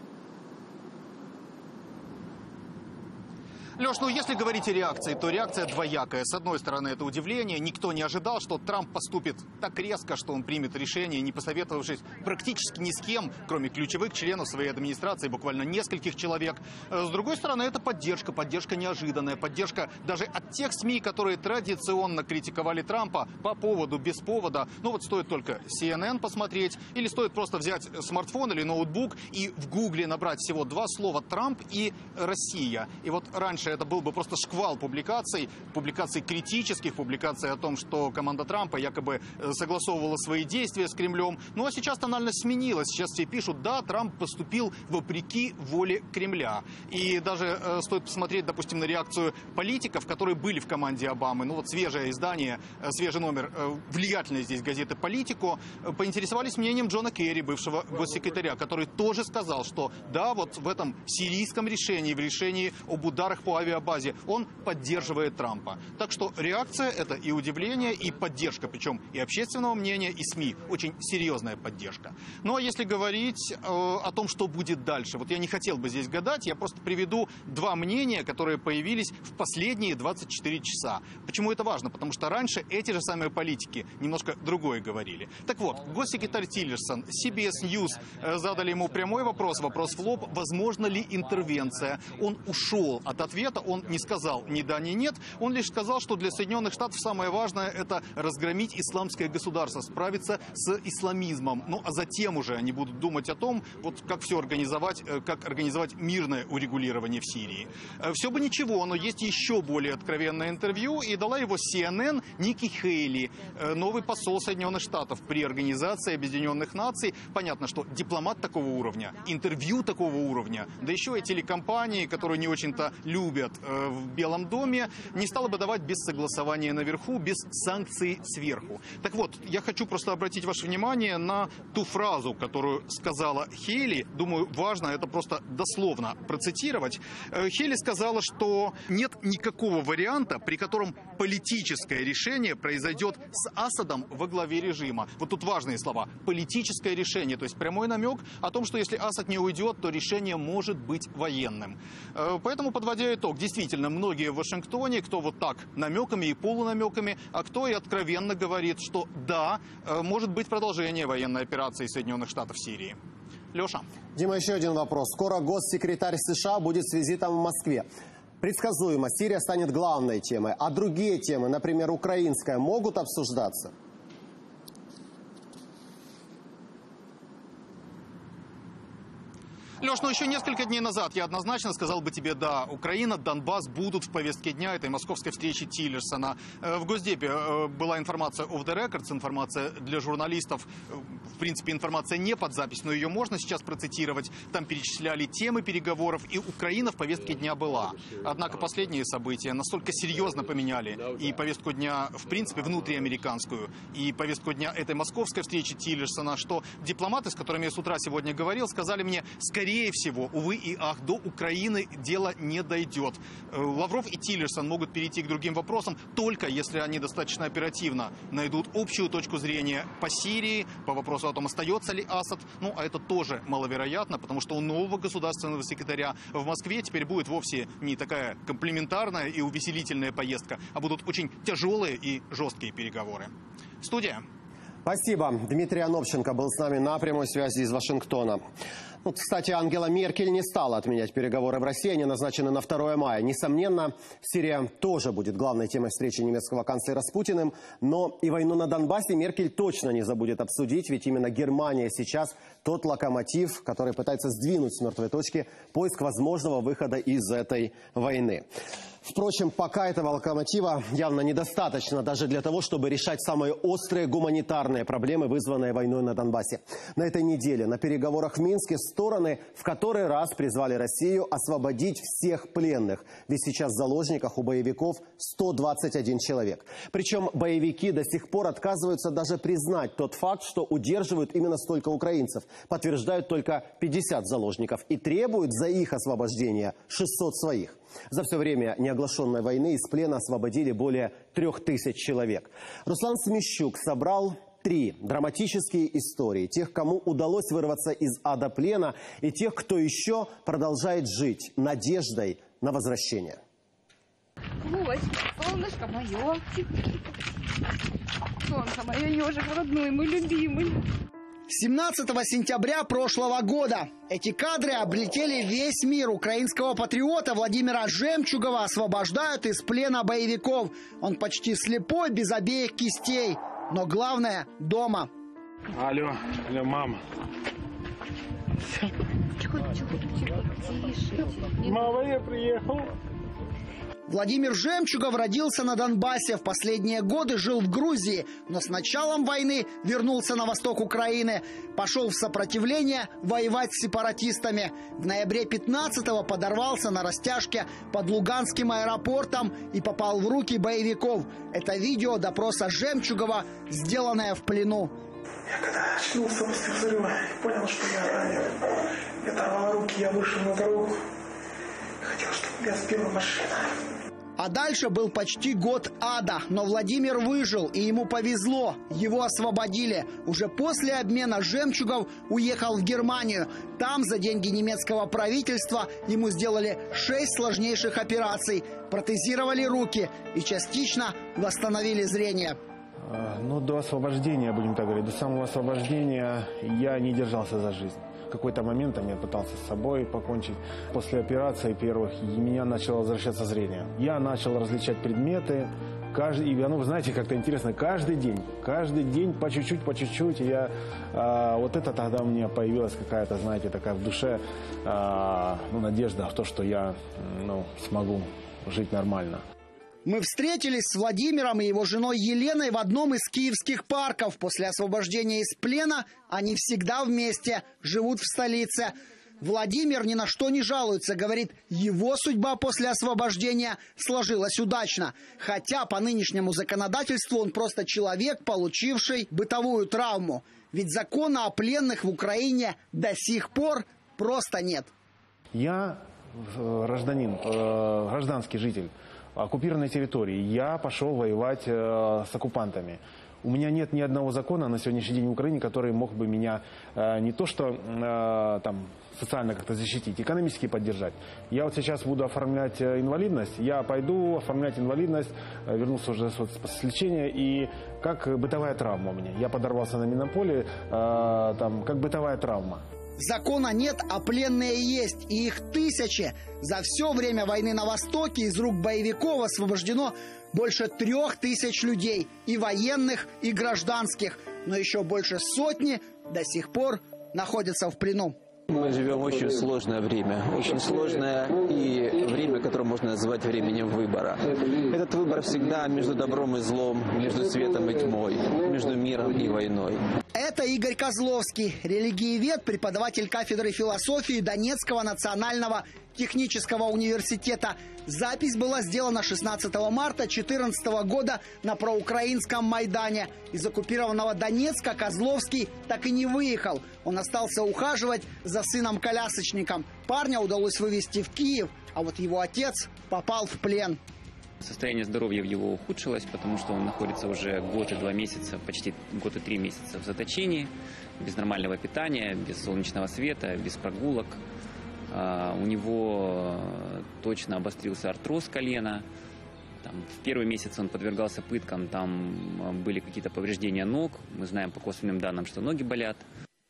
Леш, ну если говорить о реакции, то реакция двоякая. С одной стороны, это удивление. Никто не ожидал, что Трамп поступит так резко, что он примет решение, не посоветовавшись практически ни с кем, кроме ключевых членов своей администрации, буквально нескольких человек. С другой стороны, это поддержка, поддержка неожиданная, поддержка даже от тех СМИ, которые традиционно критиковали Трампа по поводу, без повода. Ну вот стоит только си эн эн посмотреть, или стоит просто взять смартфон или ноутбук и в Гугле набрать всего два слова «Трамп» и «Россия». И вот раньше это был бы просто шквал публикаций, публикаций критических, публикаций о том, что команда Трампа якобы согласовывала свои действия с Кремлем. Ну а сейчас тональность сменилась. Сейчас все пишут, да, Трамп поступил вопреки воле Кремля. И даже э, стоит посмотреть, допустим, на реакцию политиков, которые были в команде Обамы. Ну вот свежее издание, э, свежий номер э, влиятельной здесь газеты «Политику» э, поинтересовались мнением Джона Керри, бывшего госсекретаря, который тоже сказал, что да, вот в этом сирийском решении, в решении об ударах по авиабазе, он поддерживает Трампа. Так что реакция – это и удивление, и поддержка, причем и общественного мнения, и СМИ. Очень серьезная поддержка. Ну а если говорить э, о том, что будет дальше, вот я не хотел бы здесь гадать, я просто приведу два мнения, которые появились в последние двадцать четыре часа. Почему это важно? Потому что раньше эти же самые политики немножко другое говорили. Так вот, госсекретарь Тиллерсон, си би эс Ньюс э, задали ему прямой вопрос, вопрос в лоб, возможно ли интервенция. Он ушел от ответа. Он не сказал ни да, ни нет. Он лишь сказал, что для Соединенных Штатов самое важное – это разгромить исламское государство, справиться с исламизмом. Ну, а затем уже они будут думать о том, вот как все организовать, как организовать мирное урегулирование в Сирии. Все бы ничего, но есть еще более откровенное интервью, и дала его си эн эн Ники Хейли, новый посол Соединенных Штатов при Организации Объединенных Наций. Понятно, что дипломат такого уровня, интервью такого уровня, да еще и телекомпании, которые не очень-то любят в Белом доме, не стала бы давать без согласования наверху, без санкций сверху. Так вот, я хочу просто обратить ваше внимание на ту фразу, которую сказала Хейли. Думаю, важно это просто дословно процитировать. Хейли сказала, что нет никакого варианта, при котором политическое решение произойдет с Асадом во главе режима. Вот тут важные слова. Политическое решение, то есть прямой намек о том, что если Асад не уйдет, то решение может быть военным. Поэтому, подводя итог, действительно, многие в Вашингтоне, кто вот так намеками и полунамеками, а кто и откровенно говорит, что да, может быть продолжение военной операции Соединенных Штатов в Сирии. Леша. Дима, еще один вопрос. Скоро госсекретарь США будет с визитом в Москве. Предсказуемо, Сирия станет главной темой, а другие темы, например, украинская, могут обсуждаться? Леш, ну еще несколько дней назад я однозначно сказал бы тебе, да, Украина, Донбасс будут в повестке дня этой московской встречи Тиллерсона. В Госдепе была информация off the records, информация для журналистов, в принципе, информация не под запись, но ее можно сейчас процитировать. Там перечисляли темы переговоров, и Украина в повестке дня была. Однако последние события настолько серьезно поменяли и повестку дня, в принципе, внутриамериканскую, и повестку дня этой московской встречи Тиллерсона, что дипломаты, с которыми я с утра сегодня говорил, сказали мне, скорее скорее всего, увы и ах, до Украины дело не дойдет. Лавров и Тиллерсон могут перейти к другим вопросам, только если они достаточно оперативно найдут общую точку зрения по Сирии, по вопросу о том, остается ли Асад. Ну, а это тоже маловероятно, потому что у нового государственного секретаря в Москве теперь будет вовсе не такая комплиментарная и увеселительная поездка, а будут очень тяжелые и жесткие переговоры. Студия. Спасибо. Дмитрий Анопченко был с нами на прямой связи из Вашингтона. Ну, кстати, Ангела Меркель не стала отменять переговоры в России, они назначены на второе мая. Несомненно, Сирия тоже будет главной темой встречи немецкого канцлера с Путиным, но и войну на Донбассе Меркель точно не забудет обсудить, ведь именно Германия сейчас тот локомотив, который пытается сдвинуть с мертвой точки поиск возможного выхода из этой войны. Впрочем, пока этого локомотива явно недостаточно даже для того, чтобы решать самые острые гуманитарные проблемы, вызванные войной на Донбассе. На этой неделе на переговорах в Минске стороны в который раз призвали Россию освободить всех пленных. Ведь сейчас в заложниках у боевиков сто двадцать один человек. Причем боевики до сих пор отказываются даже признать тот факт, что удерживают именно столько украинцев. Подтверждают только пятьдесят заложников и требуют за их освобождение шестьсот своих. За все время неоглашенной войны из плена освободили более трех тысяч человек. Руслан Смещук собрал три драматические истории. Тех, кому удалось вырваться из ада плена, и тех, кто еще продолжает жить надеждой на возвращение. Лось, солнышко мое, солнце мое, ежик родной, мой любимый. семнадцатого сентября прошлого года эти кадры облетели весь мир. Украинского патриота Владимира Жемчугова освобождают из плена боевиков. Он почти слепой, без обеих кистей. Но главное – дома. Алло, алло, мама. Тихо, тихо, тихо, тише. Мама, я приехал. Владимир Жемчугов родился на Донбассе, в последние годы жил в Грузии, но с началом войны вернулся на восток Украины. Пошел в сопротивление воевать с сепаратистами. В ноябре пятнадцатого подорвался на растяжке под Луганским аэропортом и попал в руки боевиков. Это видео допроса Жемчугова, сделанное в плену. Я когда очнулся после взрыва, понял, что я ранен. Я оторвал руки, я вышел на дорогу. Хотел, чтобы меня сбила машина. А дальше был почти год ада, но Владимир выжил, и ему повезло, его освободили. Уже после обмена Жемчугов уехал в Германию. Там за деньги немецкого правительства ему сделали шесть сложнейших операций, протезировали руки и частично восстановили зрение. Ну, до освобождения, будем так говорить, до самого освобождения я не держался за жизнь. В какой-то момент я пытался с собой покончить. После операции первых у меня начало возвращаться зрение. Я начал различать предметы. Каждый, и ну, знаете, как-то интересно, каждый день, каждый день по чуть-чуть, по чуть-чуть. Я э, вот это тогда у меня появилась какая-то, знаете, такая в душе э, ну, надежда в то, что я ну, смогу жить нормально. Мы встретились с Владимиром и его женой Еленой в одном из киевских парков. После освобождения из плена они всегда вместе, живут в столице. Владимир ни на что не жалуется. Говорит, его судьба после освобождения сложилась удачно. Хотя по нынешнему законодательству он просто человек, получивший бытовую травму. Ведь закона о пленных в Украине до сих пор просто нет. Я гражданин, э, гражданский житель оккупированной территории. Я пошел воевать э, с оккупантами. У меня нет ни одного закона на сегодняшний день в Украине, который мог бы меня э, не то что э, там, социально как-то защитить, экономически поддержать. Я вот сейчас буду оформлять инвалидность. Я пойду оформлять инвалидность, э, вернулся уже с, вот, с лечения. И как бытовая травма у меня. Я подорвался на минном поле, э, там, как бытовая травма. Закона нет, а пленные есть, и их тысячи. За все время войны на Востоке из рук боевиков освобождено больше трех тысяч людей, и военных, и гражданских. Но еще больше сотни до сих пор находятся в плену. Мы живем в очень сложное время, очень сложное и время, которое можно назвать временем выбора. Этот выбор всегда между добром и злом, между светом и тьмой, между миром и войной. Это Игорь Козловский, религиовед, преподаватель кафедры философии Донецкого национального технического университета. Запись была сделана шестнадцатого марта две тысячи четырнадцатого года на проукраинском Майдане. Из оккупированного Донецка Козловский так и не выехал. Он остался ухаживать за сыном-колясочником. Парня удалось вывезти в Киев, а вот его отец попал в плен. Состояние здоровья его ухудшилось, потому что он находится уже год и два месяца, почти год и три месяца в заточении, без нормального питания, без солнечного света, без прогулок. У него точно обострился артроз колена. Там, в первый месяц он подвергался пыткам, там были какие-то повреждения ног. Мы знаем по косвенным данным, что ноги болят.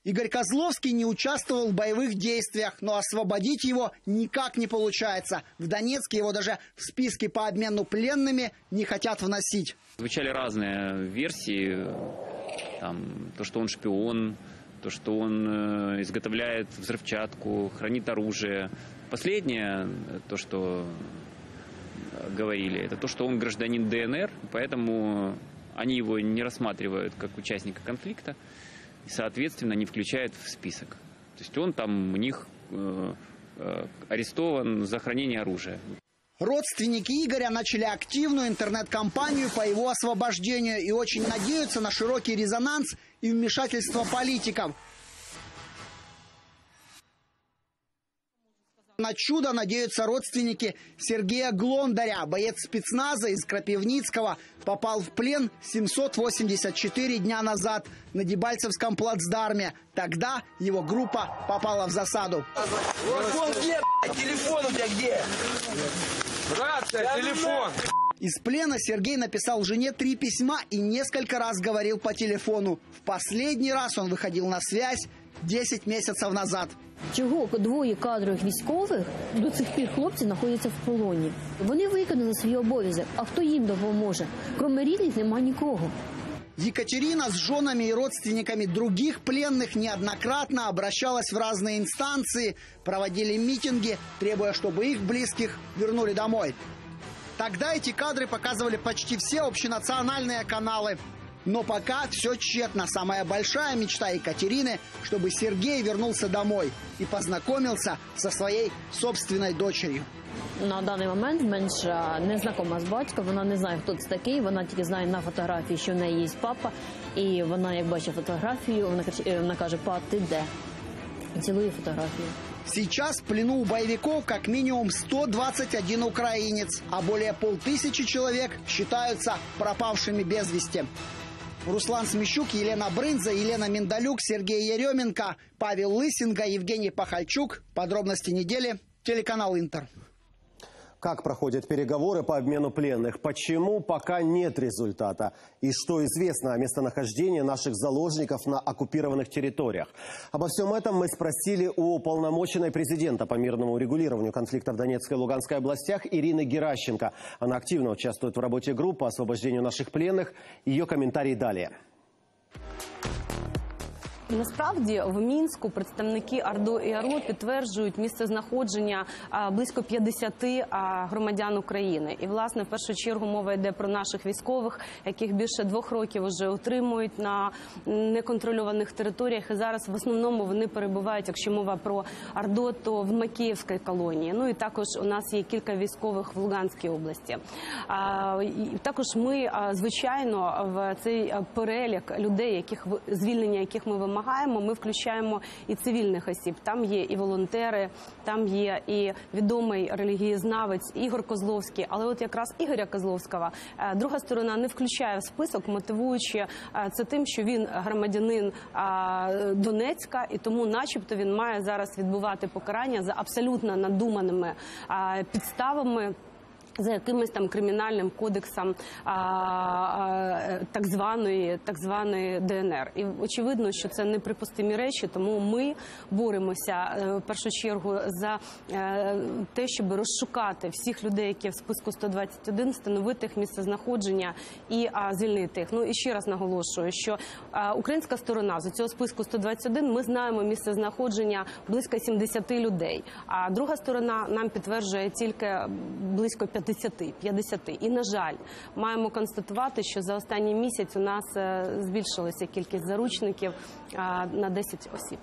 Игорь Козловский не участвовал в боевых действиях, но освободить его никак не получается. В Донецке его даже в списке по обмену пленными не хотят вносить. Звучали разные версии. Там, то, что он шпион, то, что он изготовляет взрывчатку, хранит оружие. Последнее, то, что говорили, это то, что он гражданин ДНР, поэтому они его не рассматривают как участника конфликта. И, соответственно, не включает в список. То есть он там у них э, э, арестован за хранение оружия. Родственники Игоря начали активную интернет-кампанию по его освобождению и очень надеются на широкий резонанс и вмешательство политиков. На чудо надеются родственники Сергея Глондаря. Боец спецназа из Крапивницкого попал в плен семьсот восемьдесят четыре дня назад на Дебальцевском плацдарме. Тогда его группа попала в засаду. Телефон где, блядь? Телефон у тебя где? Рация, телефон! Из плена Сергей написал жене три письма и несколько раз говорил по телефону. В последний раз он выходил на связь десять месяцев назад. Чого двоє кадрових військових до цих пір хлопці знаходяться в полоні. Вони виконали свій обов'язок, а хто їм допоможе? Крім рідних нема нікого. Екатерина с женами и родственниками других пленных неоднократно обращалась в разные инстанции, проводили митинги, требуя, чтобы их близких вернули домой. Тогда эти кадры показывали почти все общенациональные каналы. Но пока все тщетно. Самая большая мечта Екатерины, чтобы Сергей вернулся домой и познакомился со своей собственной дочерью. На даний момент менша незнакома з батьком, вона не знає, хто це такий, вона тільки знає на фотографії, що в неї є папа. І вона, як бачить фотографію, вона, вона каже, па, ти де? І цілує фотографію. Сейчас в плену у боевиков как минимум сто двадцать один украинец, а более полтысячи человек считаются пропавшими без вести. Руслан Смещук, Елена Брынза, Елена Миндалюк, Сергей Еременко, Павел Лысенко, Евгений Пахальчук. Подробности недели. Телеканал «Интер». Как проходят переговоры по обмену пленных? Почему пока нет результата? И что известно о местонахождении наших заложников на оккупированных территориях? Обо всем этом мы спросили у уполномоченной президента по мирному урегулированию конфликта в Донецкой и Луганской областях Ирины Геращенко. Она активно участвует в работе группы по освобождению наших пленных. Ее комментарий далее. Насправді в Мінську представники АРДО і АРО підтверджують місцезнаходження близько п'ятдесяти громадян України. І, власне, в першу чергу мова йде про наших військових, яких більше двох років вже утримують на неконтрольованих територіях. І зараз в основному вони перебувають, якщо мова про АРДО, то в Макіївській колонії. Ну і також у нас є кілька військових в Луганській області. Також ми, звичайно, в цей перелік людей, яких, звільнення яких ми вимагаємо, Ми включаємо і цивільних осіб. Там є і волонтери, там є і відомий релігієзнавець Ігор Козловський. Але от якраз Ігоря Козловського друга сторона не включає в список, мотивуючи це тим, що він громадянин Донецька, і тому начебто він має зараз відбувати покарання за абсолютно надуманими підставами, за якимось там кримінальним кодексом а, а, так званої, так званої ДНР. І очевидно, що це неприпустимі речі, тому ми боремося в першу чергу за те, щоб розшукати всіх людей, які в списку сто двадцять один, встановити їх місцезнаходження і а, звільнити їх. Ну і ще раз наголошую, що а, українська сторона з цього списку сто двадцять один, ми знаємо місцезнаходження близько сімдесяти людей, а друга сторона нам підтверджує тільки близько п'ятдесяти. І, на жаль, маємо констатувати, що за останній місяць у нас збільшилася кількість заручників на десять осіб.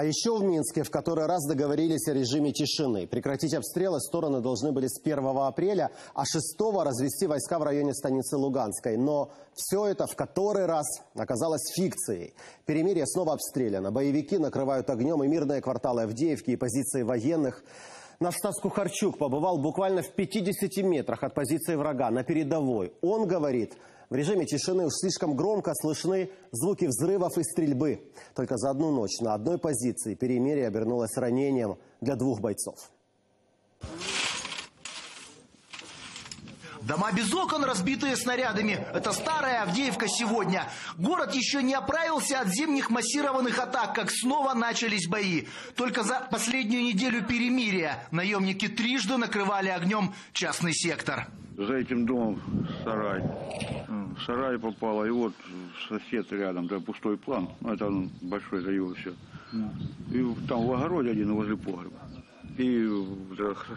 А еще в Минске в который раз договорились о режиме тишины. Прекратить обстрелы стороны должны были с первого апреля, а шестого развести войска в районе станицы Луганской. Но все это в который раз оказалось фикцией. Перемирие снова обстреляно. Боевики накрывают огнем и мирные кварталы Авдеевки, и позиции военных. Наш Стас Кухарчук побывал буквально в пятидесяти метрах от позиции врага, на передовой. Он говорит, в режиме тишины уж слишком громко слышны звуки взрывов и стрельбы. Только за одну ночь на одной позиции перемирие обернулось ранением для двух бойцов. Дома без окон, разбитые снарядами. Это старая Авдеевка сегодня. Город еще не оправился от зимних массированных атак, как снова начались бои. Только за последнюю неделю перемирия наемники трижды накрывали огнем частный сектор. За этим домом сарай. В сарай попало, и вот сосед рядом, да, пустой план. Это большой заел все. И там в огороде один, возле погреба. И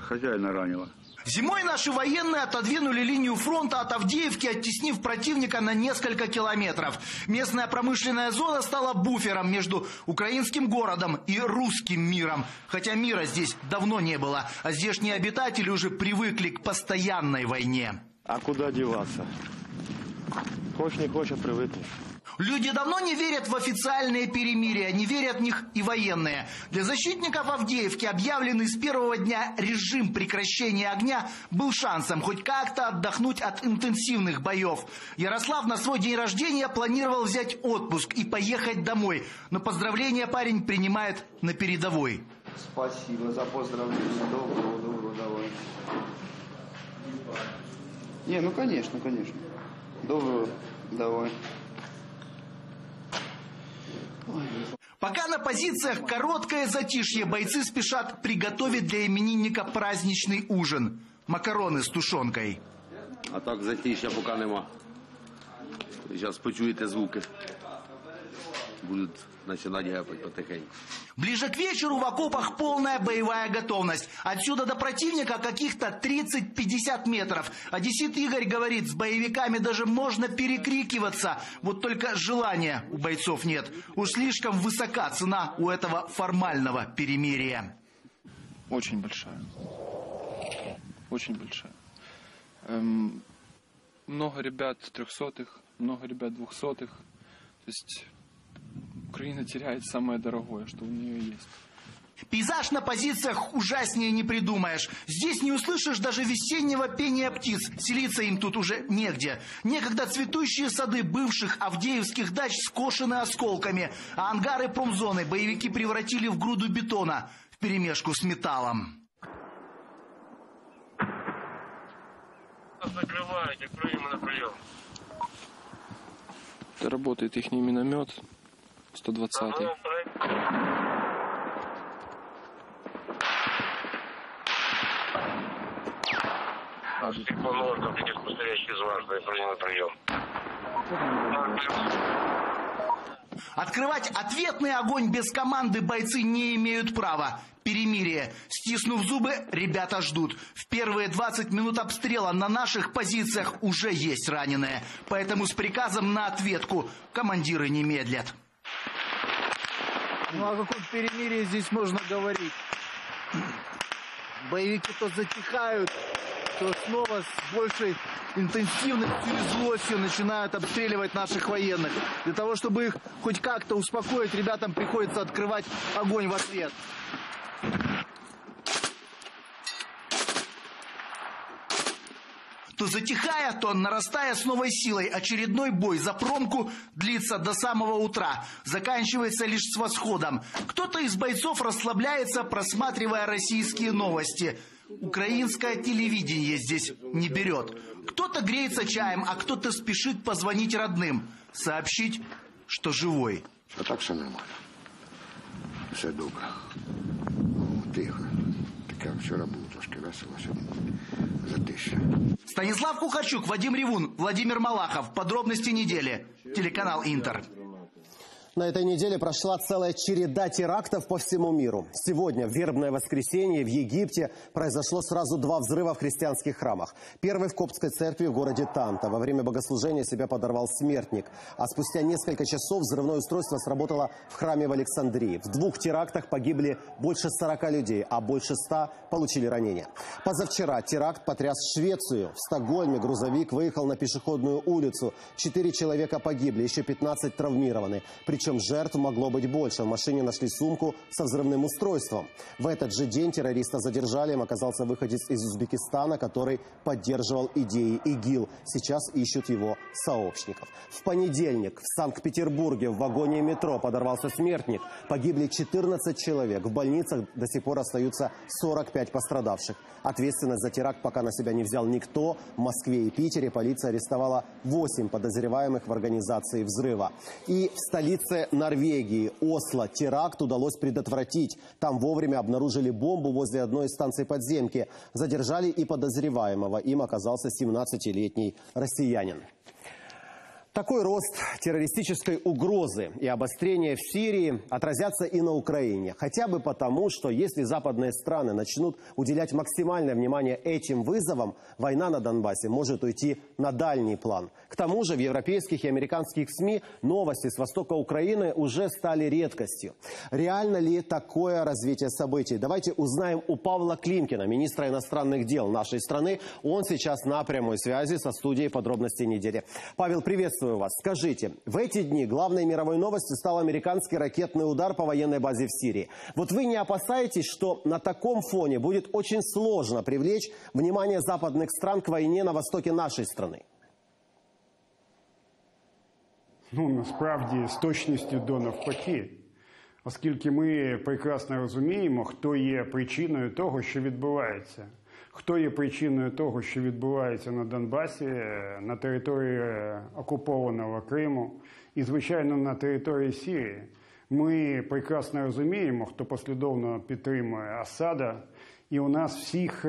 хозяина ранило. Зимой наши военные отодвинули линию фронта от Авдеевки, оттеснив противника на несколько километров. Местная промышленная зона стала буфером между украинским городом и русским миром. Хотя мира здесь давно не было, а здешние обитатели уже привыкли к постоянной войне. А куда деваться? Хочешь не хочешь, привыкнешь. Люди давно не верят в официальные перемирия, не верят в них и военные. Для защитников Авдеевки объявленный с первого дня режим прекращения огня был шансом хоть как-то отдохнуть от интенсивных боев. Ярослав на свой день рождения планировал взять отпуск и поехать домой. Но поздравления парень принимает на передовой. Спасибо за поздравления. Доброго, доброго, давай. Не, ну конечно, конечно. Доброго, давай. Пока на позициях короткое затишье, бойцы спешат приготовить для именинника праздничный ужин. Макароны с тушенкой. А так затишья пока нема. Сейчас почуете звуки. Будут начинать гапать потихоньку. Ближе к вечеру в окопах полная боевая готовность. Отсюда до противника каких-то тридцать-пятьдесят метров. Одессит Игорь говорит, с боевиками даже можно перекрикиваться. Вот только желания у бойцов нет. Уж слишком высока цена у этого формального перемирия. Очень большая. Очень большая. Эм, много ребят трехсотых, много ребят двухсотых. То есть... Украина теряет самое дорогое, что у нее есть. Пейзаж на позициях ужаснее не придумаешь. Здесь не услышишь даже весеннего пения птиц. Селиться им тут уже негде. Некогда цветущие сады бывших авдеевских дач скошены осколками, а ангары промзоны боевики превратили в груду бетона вперемешку с металлом. Накрываете, прием на прием. Работает их миномет. сто двадцатый. Открывать ответный огонь без команды бойцы не имеют права. Перемирие. Стиснув зубы, ребята ждут. В первые двадцать минут обстрела на наших позициях уже есть раненые. Поэтому с приказом на ответку командиры не медлят. Ну о каком перемирии здесь можно говорить? Боевики то затихают, то снова с большей интенсивностью и злостью начинают обстреливать наших военных. Для того, чтобы их хоть как-то успокоить, ребятам приходится открывать огонь в ответ. То затихая, то нарастая с новой силой, очередной бой за промку длится до самого утра. Заканчивается лишь с восходом. Кто-то из бойцов расслабляется, просматривая российские новости. Украинское телевидение здесь не берет. Кто-то греется чаем, а кто-то спешит позвонить родным. Сообщить, что живой. А так все нормально. Все долго. Тихо. Вчера было трошки весело, сегодня затишье. Станислав Кухарчук, Вадим Ревун, Владимир Малахов. Подробности недели. Телеканал Интер. На этой неделе прошла целая череда терактов по всему миру. Сегодня, в вербное воскресенье, в Египте произошло сразу два взрыва в христианских храмах. Первый в коптской церкви в городе Танта. Во время богослужения себя подорвал смертник. А спустя несколько часов взрывное устройство сработало в храме в Александрии. В двух терактах погибли больше сорока людей, а больше ста получили ранения. Позавчера теракт потряс Швецию. В Стокгольме грузовик выехал на пешеходную улицу. Четыре человека погибли, еще пятнадцать травмированы. Причем жертв могло быть больше. В машине нашли сумку со взрывным устройством. В этот же день террориста задержали. Им оказался выходец из Узбекистана, который поддерживал идеи ИГИЛ. Сейчас ищут его сообщников. В понедельник в Санкт-Петербурге в вагоне метро подорвался смертник. Погибли четырнадцать человек. В больницах до сих пор остаются сорок пять пострадавших. Ответственность за теракт пока на себя не взял никто. В Москве и Питере полиция арестовала восемь подозреваемых в организации взрыва. И в столице Норвегии, Осло, теракт удалось предотвратить. Там вовремя обнаружили бомбу возле одной из станций подземки. Задержали и подозреваемого. Им оказался семнадцатилетний россиянин. Такой рост террористической угрозы и обострение в Сирии отразятся и на Украине. Хотя бы потому, что если западные страны начнут уделять максимальное внимание этим вызовам, война на Донбассе может уйти на дальний план. К тому же в европейских и американских СМИ новости с востока Украины уже стали редкостью. Реально ли такое развитие событий? Давайте узнаем у Павла Климкина, министра иностранных дел нашей страны. Он сейчас на прямой связи со студией «Подробности недели». Павел, приветствую вас. Скажите, в эти дни главной мировой новостью стал американский ракетный удар по военной базе в Сирии. Вот вы не опасаетесь, что на таком фоне будет очень сложно привлечь внимание западных стран к войне на востоке нашей страны? Ну, насправді, з точністю до навпаки. Оскільки ми прекрасно розуміємо, хто є причиною того, що відбувається. Хто є причиною того, що відбувається на Донбасі, на території окупованого Криму і, звичайно, на території Сирії. Ми прекрасно розуміємо, хто послідовно підтримує Асада, і у нас всіх,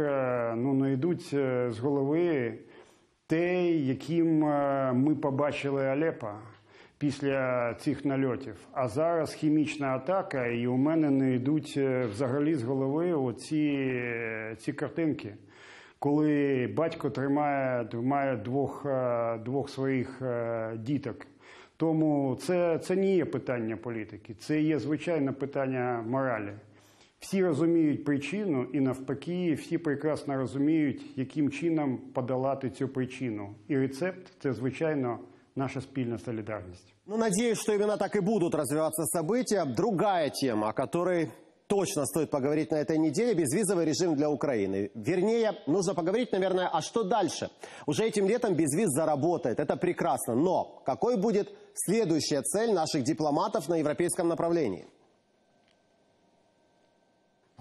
ну, найдуть з голови те, яким ми побачили Алеппо після цих нальотів. А зараз хімічна атака, і у мене не йдуть взагалі з голови оці, ці картинки, коли батько тримає, тримає двох, двох своїх діток. Тому це, це не є питання політики, це є звичайне питання моралі. Всі розуміють причину і навпаки, всі прекрасно розуміють, яким чином подолати цю причину. І рецепт – це, звичайно, наша спільна солидарность. Ну, надеюсь, что именно так и будут развиваться события. Другая тема, о которой точно стоит поговорить на этой неделе – безвизовый режим для Украины. Вернее, нужно поговорить, наверное, а что дальше? Уже этим летом безвиз заработает, это прекрасно. Но какой будет следующая цель наших дипломатов на европейском направлении?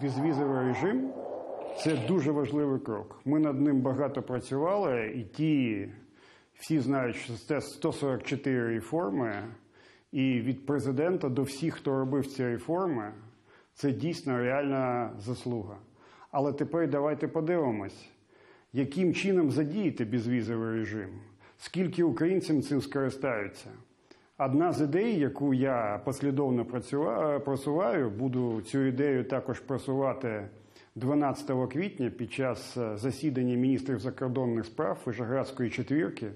Безвизовый режим – это очень важный крок. Мы над ним много работали, и те... Всі знають, що це сто сорок чотири реформи, і від президента до всіх, хто робив ці реформи, це дійсно реальна заслуга. Але тепер давайте подивимось, яким чином задіяти безвізовий режим, скільки українцям цим скористаються. Одна з ідей, яку я послідовно просуваю, буду цю ідею також просувати дванадцятого квітня під час засідання міністрів закордонних справ Вишеградської четвірки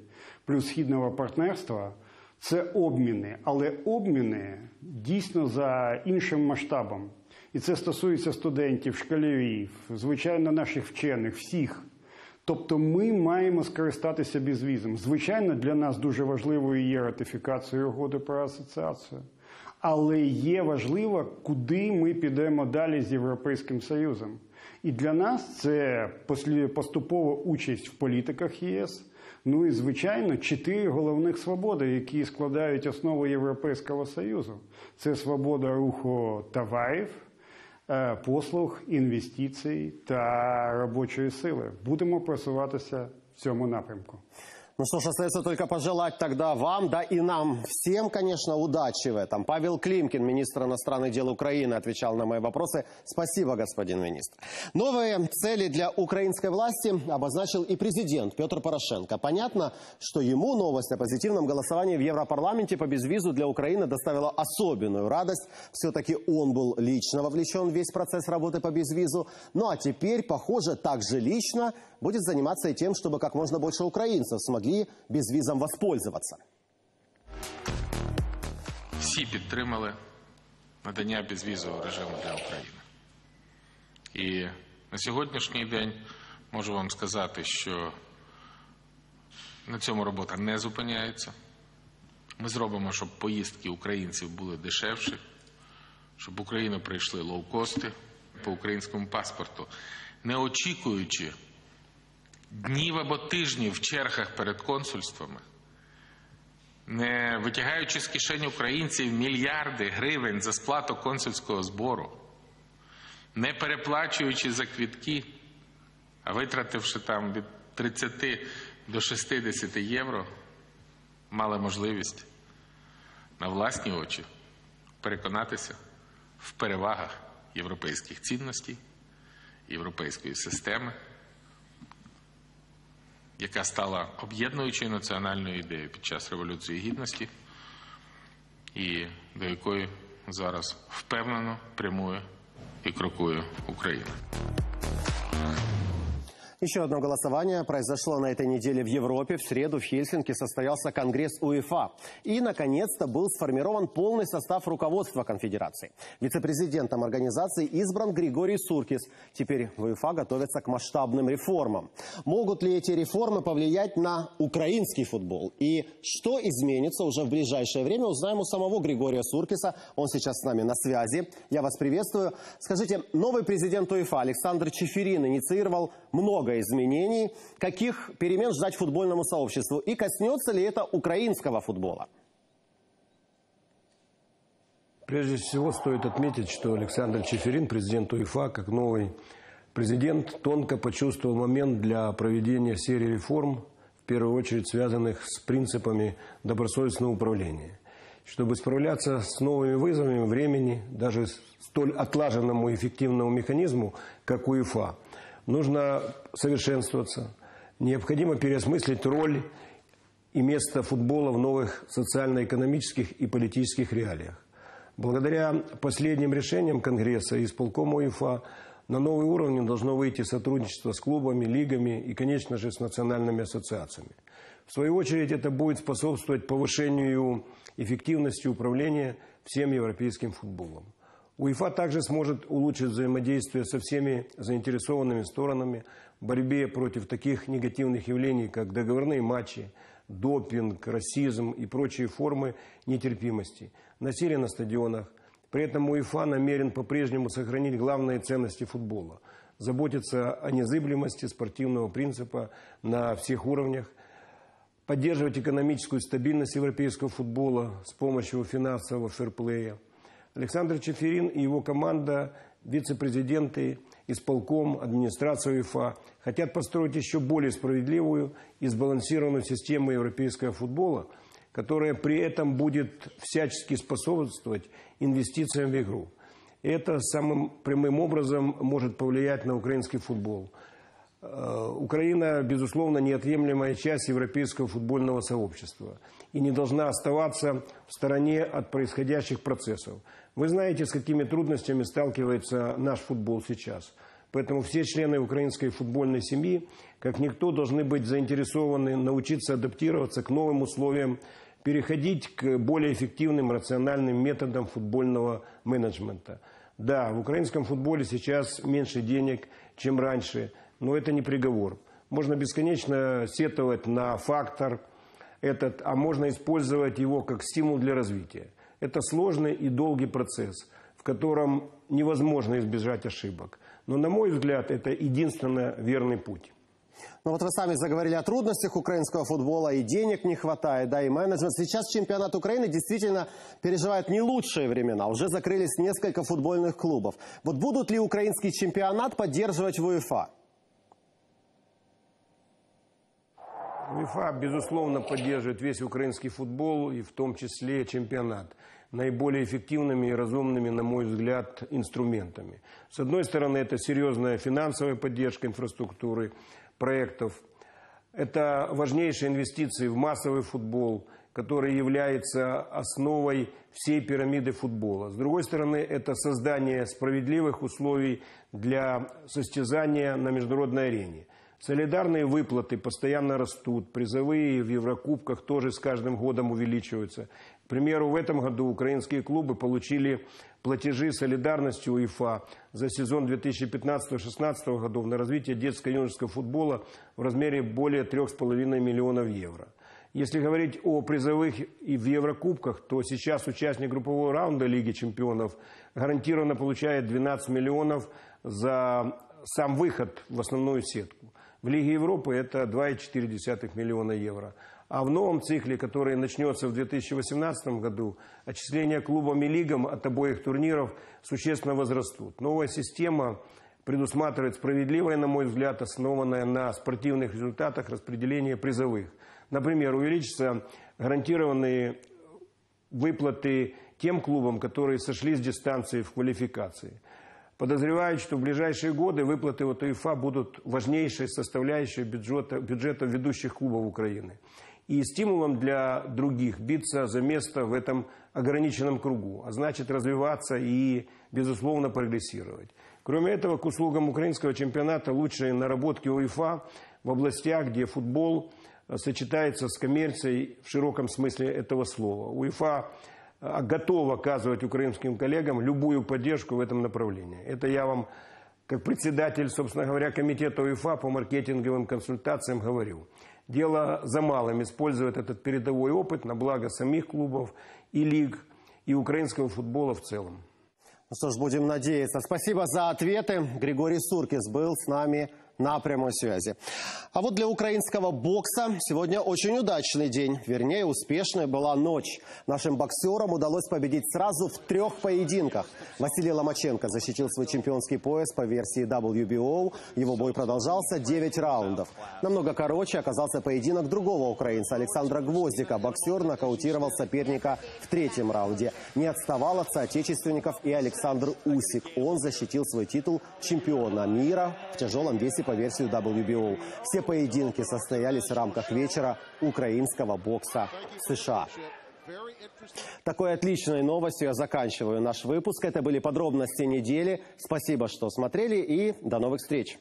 плюс Східного партнерства, це обміни, але обміни дійсно за іншим масштабом. І це стосується студентів, школярів, звичайно, наших вчених, всіх. Тобто ми маємо скористатися безвізом. Звичайно, для нас дуже важливою є ратифікація угоди про асоціацію. Але є важливо, куди ми підемо далі з Європейським Союзом. І для нас це поступова участь в політиках ЄС, ну і, звичайно, чотири головних свободи, які складають основу Європейського Союзу. Це свобода руху товарів, послуг, інвестицій та робочої сили. Будемо просуватися в цьому напрямку. Ну что ж, остается только пожелать тогда вам, да и нам всем, конечно, удачи в этом. Павел Климкин, министр иностранных дел Украины, отвечал на мои вопросы. Спасибо, господин министр. Новые цели для украинской власти обозначил и президент Петр Порошенко. Понятно, что ему новость о позитивном голосовании в Европарламенте по безвизу для Украины доставила особенную радость. Все-таки он был лично вовлечен в весь процесс работы по безвизу. Ну а теперь, похоже, также лично будет заниматься и тем, чтобы как можно больше украинцев смогли безвизом воспользоваться. Всі підтримали надання безвізового режиму для України. І на сьогоднішній день можу вам сказати, що на цьому робота не зупиняється. Ми зробимо, щоб поїздки українців були дешевші, щоб в Україну прийшли лоукости по українському паспорту, не очікуючи днів або тижнів в чергах перед консульствами, не витягаючи з кишень українців мільярди гривень за сплату консульського збору, не переплачуючи за квітки, а витративши там від тридцяти до шістдесяти євро, мали можливість на власні очі переконатися в перевагах європейських цінностей, європейської системи, яка стала об'єднуючою національною ідеєю під час Революції Гідності і до якої зараз впевнено прямує і крокує Україна. Еще одно голосование произошло на этой неделе в Европе. В среду в Хельсинки состоялся Конгресс УЕФА. И, наконец-то, был сформирован полный состав руководства конфедерации. Вице-президентом организации избран Григорий Суркис. Теперь в УЕФА готовятся к масштабным реформам. Могут ли эти реформы повлиять на украинский футбол? И что изменится уже в ближайшее время, узнаем у самого Григория Суркиса. Он сейчас с нами на связи. Я вас приветствую. Скажите, новый президент УЕФА Александр Чиферин инициировал много изменений. Каких перемен ждать футбольному сообществу? И коснется ли это украинского футбола? Прежде всего стоит отметить, что Александр Чиферин, президент УЕФА, как новый президент, тонко почувствовал момент для проведения серии реформ, в первую очередь связанных с принципами добросовестного управления. Чтобы справляться с новыми вызовами времени, даже столь отлаженному и эффективному механизму, как УЕФА, нужно совершенствоваться, необходимо переосмыслить роль и место футбола в новых социально-экономических и политических реалиях. Благодаря последним решениям Конгресса и исполкома УЕФА на новый уровень должно выйти сотрудничество с клубами, лигами и, конечно же, с национальными ассоциациями. В свою очередь это будет способствовать повышению эффективности управления всем европейским футболом. УЕФА также сможет улучшить взаимодействие со всеми заинтересованными сторонами в борьбе против таких негативных явлений, как договорные матчи, допинг, расизм и прочие формы нетерпимости, насилие на стадионах. При этом УЕФА намерен по-прежнему сохранить главные ценности футбола, заботиться о незыблемости спортивного принципа на всех уровнях, поддерживать экономическую стабильность европейского футбола с помощью финансового фэрплея. Александр Чиферин и его команда, вице-президенты, исполком, администрация УЕФА хотят построить еще более справедливую и сбалансированную систему европейского футбола, которая при этом будет всячески способствовать инвестициям в игру. Это самым прямым образом может повлиять на украинский футбол. Украина, безусловно, неотъемлемая часть европейского футбольного сообщества и не должна оставаться в стороне от происходящих процессов. Вы знаете, с какими трудностями сталкивается наш футбол сейчас. Поэтому все члены украинской футбольной семьи, как никто, должны быть заинтересованы научиться адаптироваться к новым условиям, переходить к более эффективным, рациональным методам футбольного менеджмента. Да, в украинском футболе сейчас меньше денег, чем раньше, но это не приговор. Можно бесконечно сетовать на фактор этот, а можно использовать его как стимул для развития. Это сложный и долгий процесс, в котором невозможно избежать ошибок. Но, на мой взгляд, это единственно верный путь. Ну вот вы сами заговорили о трудностях украинского футбола, и денег не хватает, да, и менеджмент. Сейчас чемпионат Украины действительно переживает не лучшие времена. Уже закрылись несколько футбольных клубов. Вот будут ли украинский чемпионат поддерживать УЕФА? УЕФА, безусловно, поддерживает весь украинский футбол, и в том числе чемпионат, наиболее эффективными и разумными, на мой взгляд, инструментами. С одной стороны, это серьезная финансовая поддержка инфраструктуры, проектов. Это важнейшие инвестиции в массовый футбол, который является основой всей пирамиды футбола. С другой стороны, это создание справедливых условий для состязания на международной арене. Солидарные выплаты постоянно растут, призовые в Еврокубках тоже с каждым годом увеличиваются. К примеру, в этом году украинские клубы получили платежи солидарности УЕФА за сезон две тысячи пятнадцатого-шестнадцатого годов на развитие детско-юношеского футбола в размере более трёх с половиной миллионов евро. Если говорить о призовых и в Еврокубках, то сейчас участник группового раунда Лиги чемпионов гарантированно получает двенадцать миллионов за сам выход в основную сетку. В Лиге Европы это два и четыре десятых миллиона евро. А в новом цикле, который начнется в две тысячи восемнадцатом году, отчисления клубам и лигам от обоих турниров существенно возрастут. Новая система предусматривает справедливое, на мой взгляд, основанное на спортивных результатах распределение призовых. Например, увеличатся гарантированные выплаты тем клубам, которые сошли с дистанции в квалификации. Подозревают, что в ближайшие годы выплаты от УЕФА будут важнейшей составляющей бюджета, бюджета ведущих клубов Украины и стимулом для других биться за место в этом ограниченном кругу, а значит развиваться и, безусловно, прогрессировать. Кроме этого, к услугам украинского чемпионата лучшие наработки УЕФА в областях, где футбол сочетается с коммерцией в широком смысле этого слова. УЕФА готова оказывать украинским коллегам любую поддержку в этом направлении. Это я вам, как председатель, собственно говоря, комитета УЕФА по маркетинговым консультациям говорю. Дело за малым — использовать этот передовой опыт на благо самих клубов и лиг, и украинского футбола в целом. Ну что ж, будем надеяться. Спасибо за ответы. Григорий Суркис был с нами на прямой связи. А вот для украинского бокса сегодня очень удачный день. Вернее, успешной была ночь. Нашим боксерам удалось победить сразу в трех поединках. Василий Ломаченко защитил свой чемпионский пояс по версии дабл ю би о. Его бой продолжался девять раундов. Намного короче оказался поединок другого украинца, Александра Гвоздика. Боксер нокаутировал соперника в третьем раунде. Не отставал от соотечественников и Александр Усик. Он защитил свой титул чемпиона мира в тяжелом весе по версии дабл ю би о. Все поединки состоялись в рамках вечера украинского бокса в США. Такой отличной новостью я заканчиваю наш выпуск. Это были подробности недели. Спасибо, что смотрели, и до новых встреч.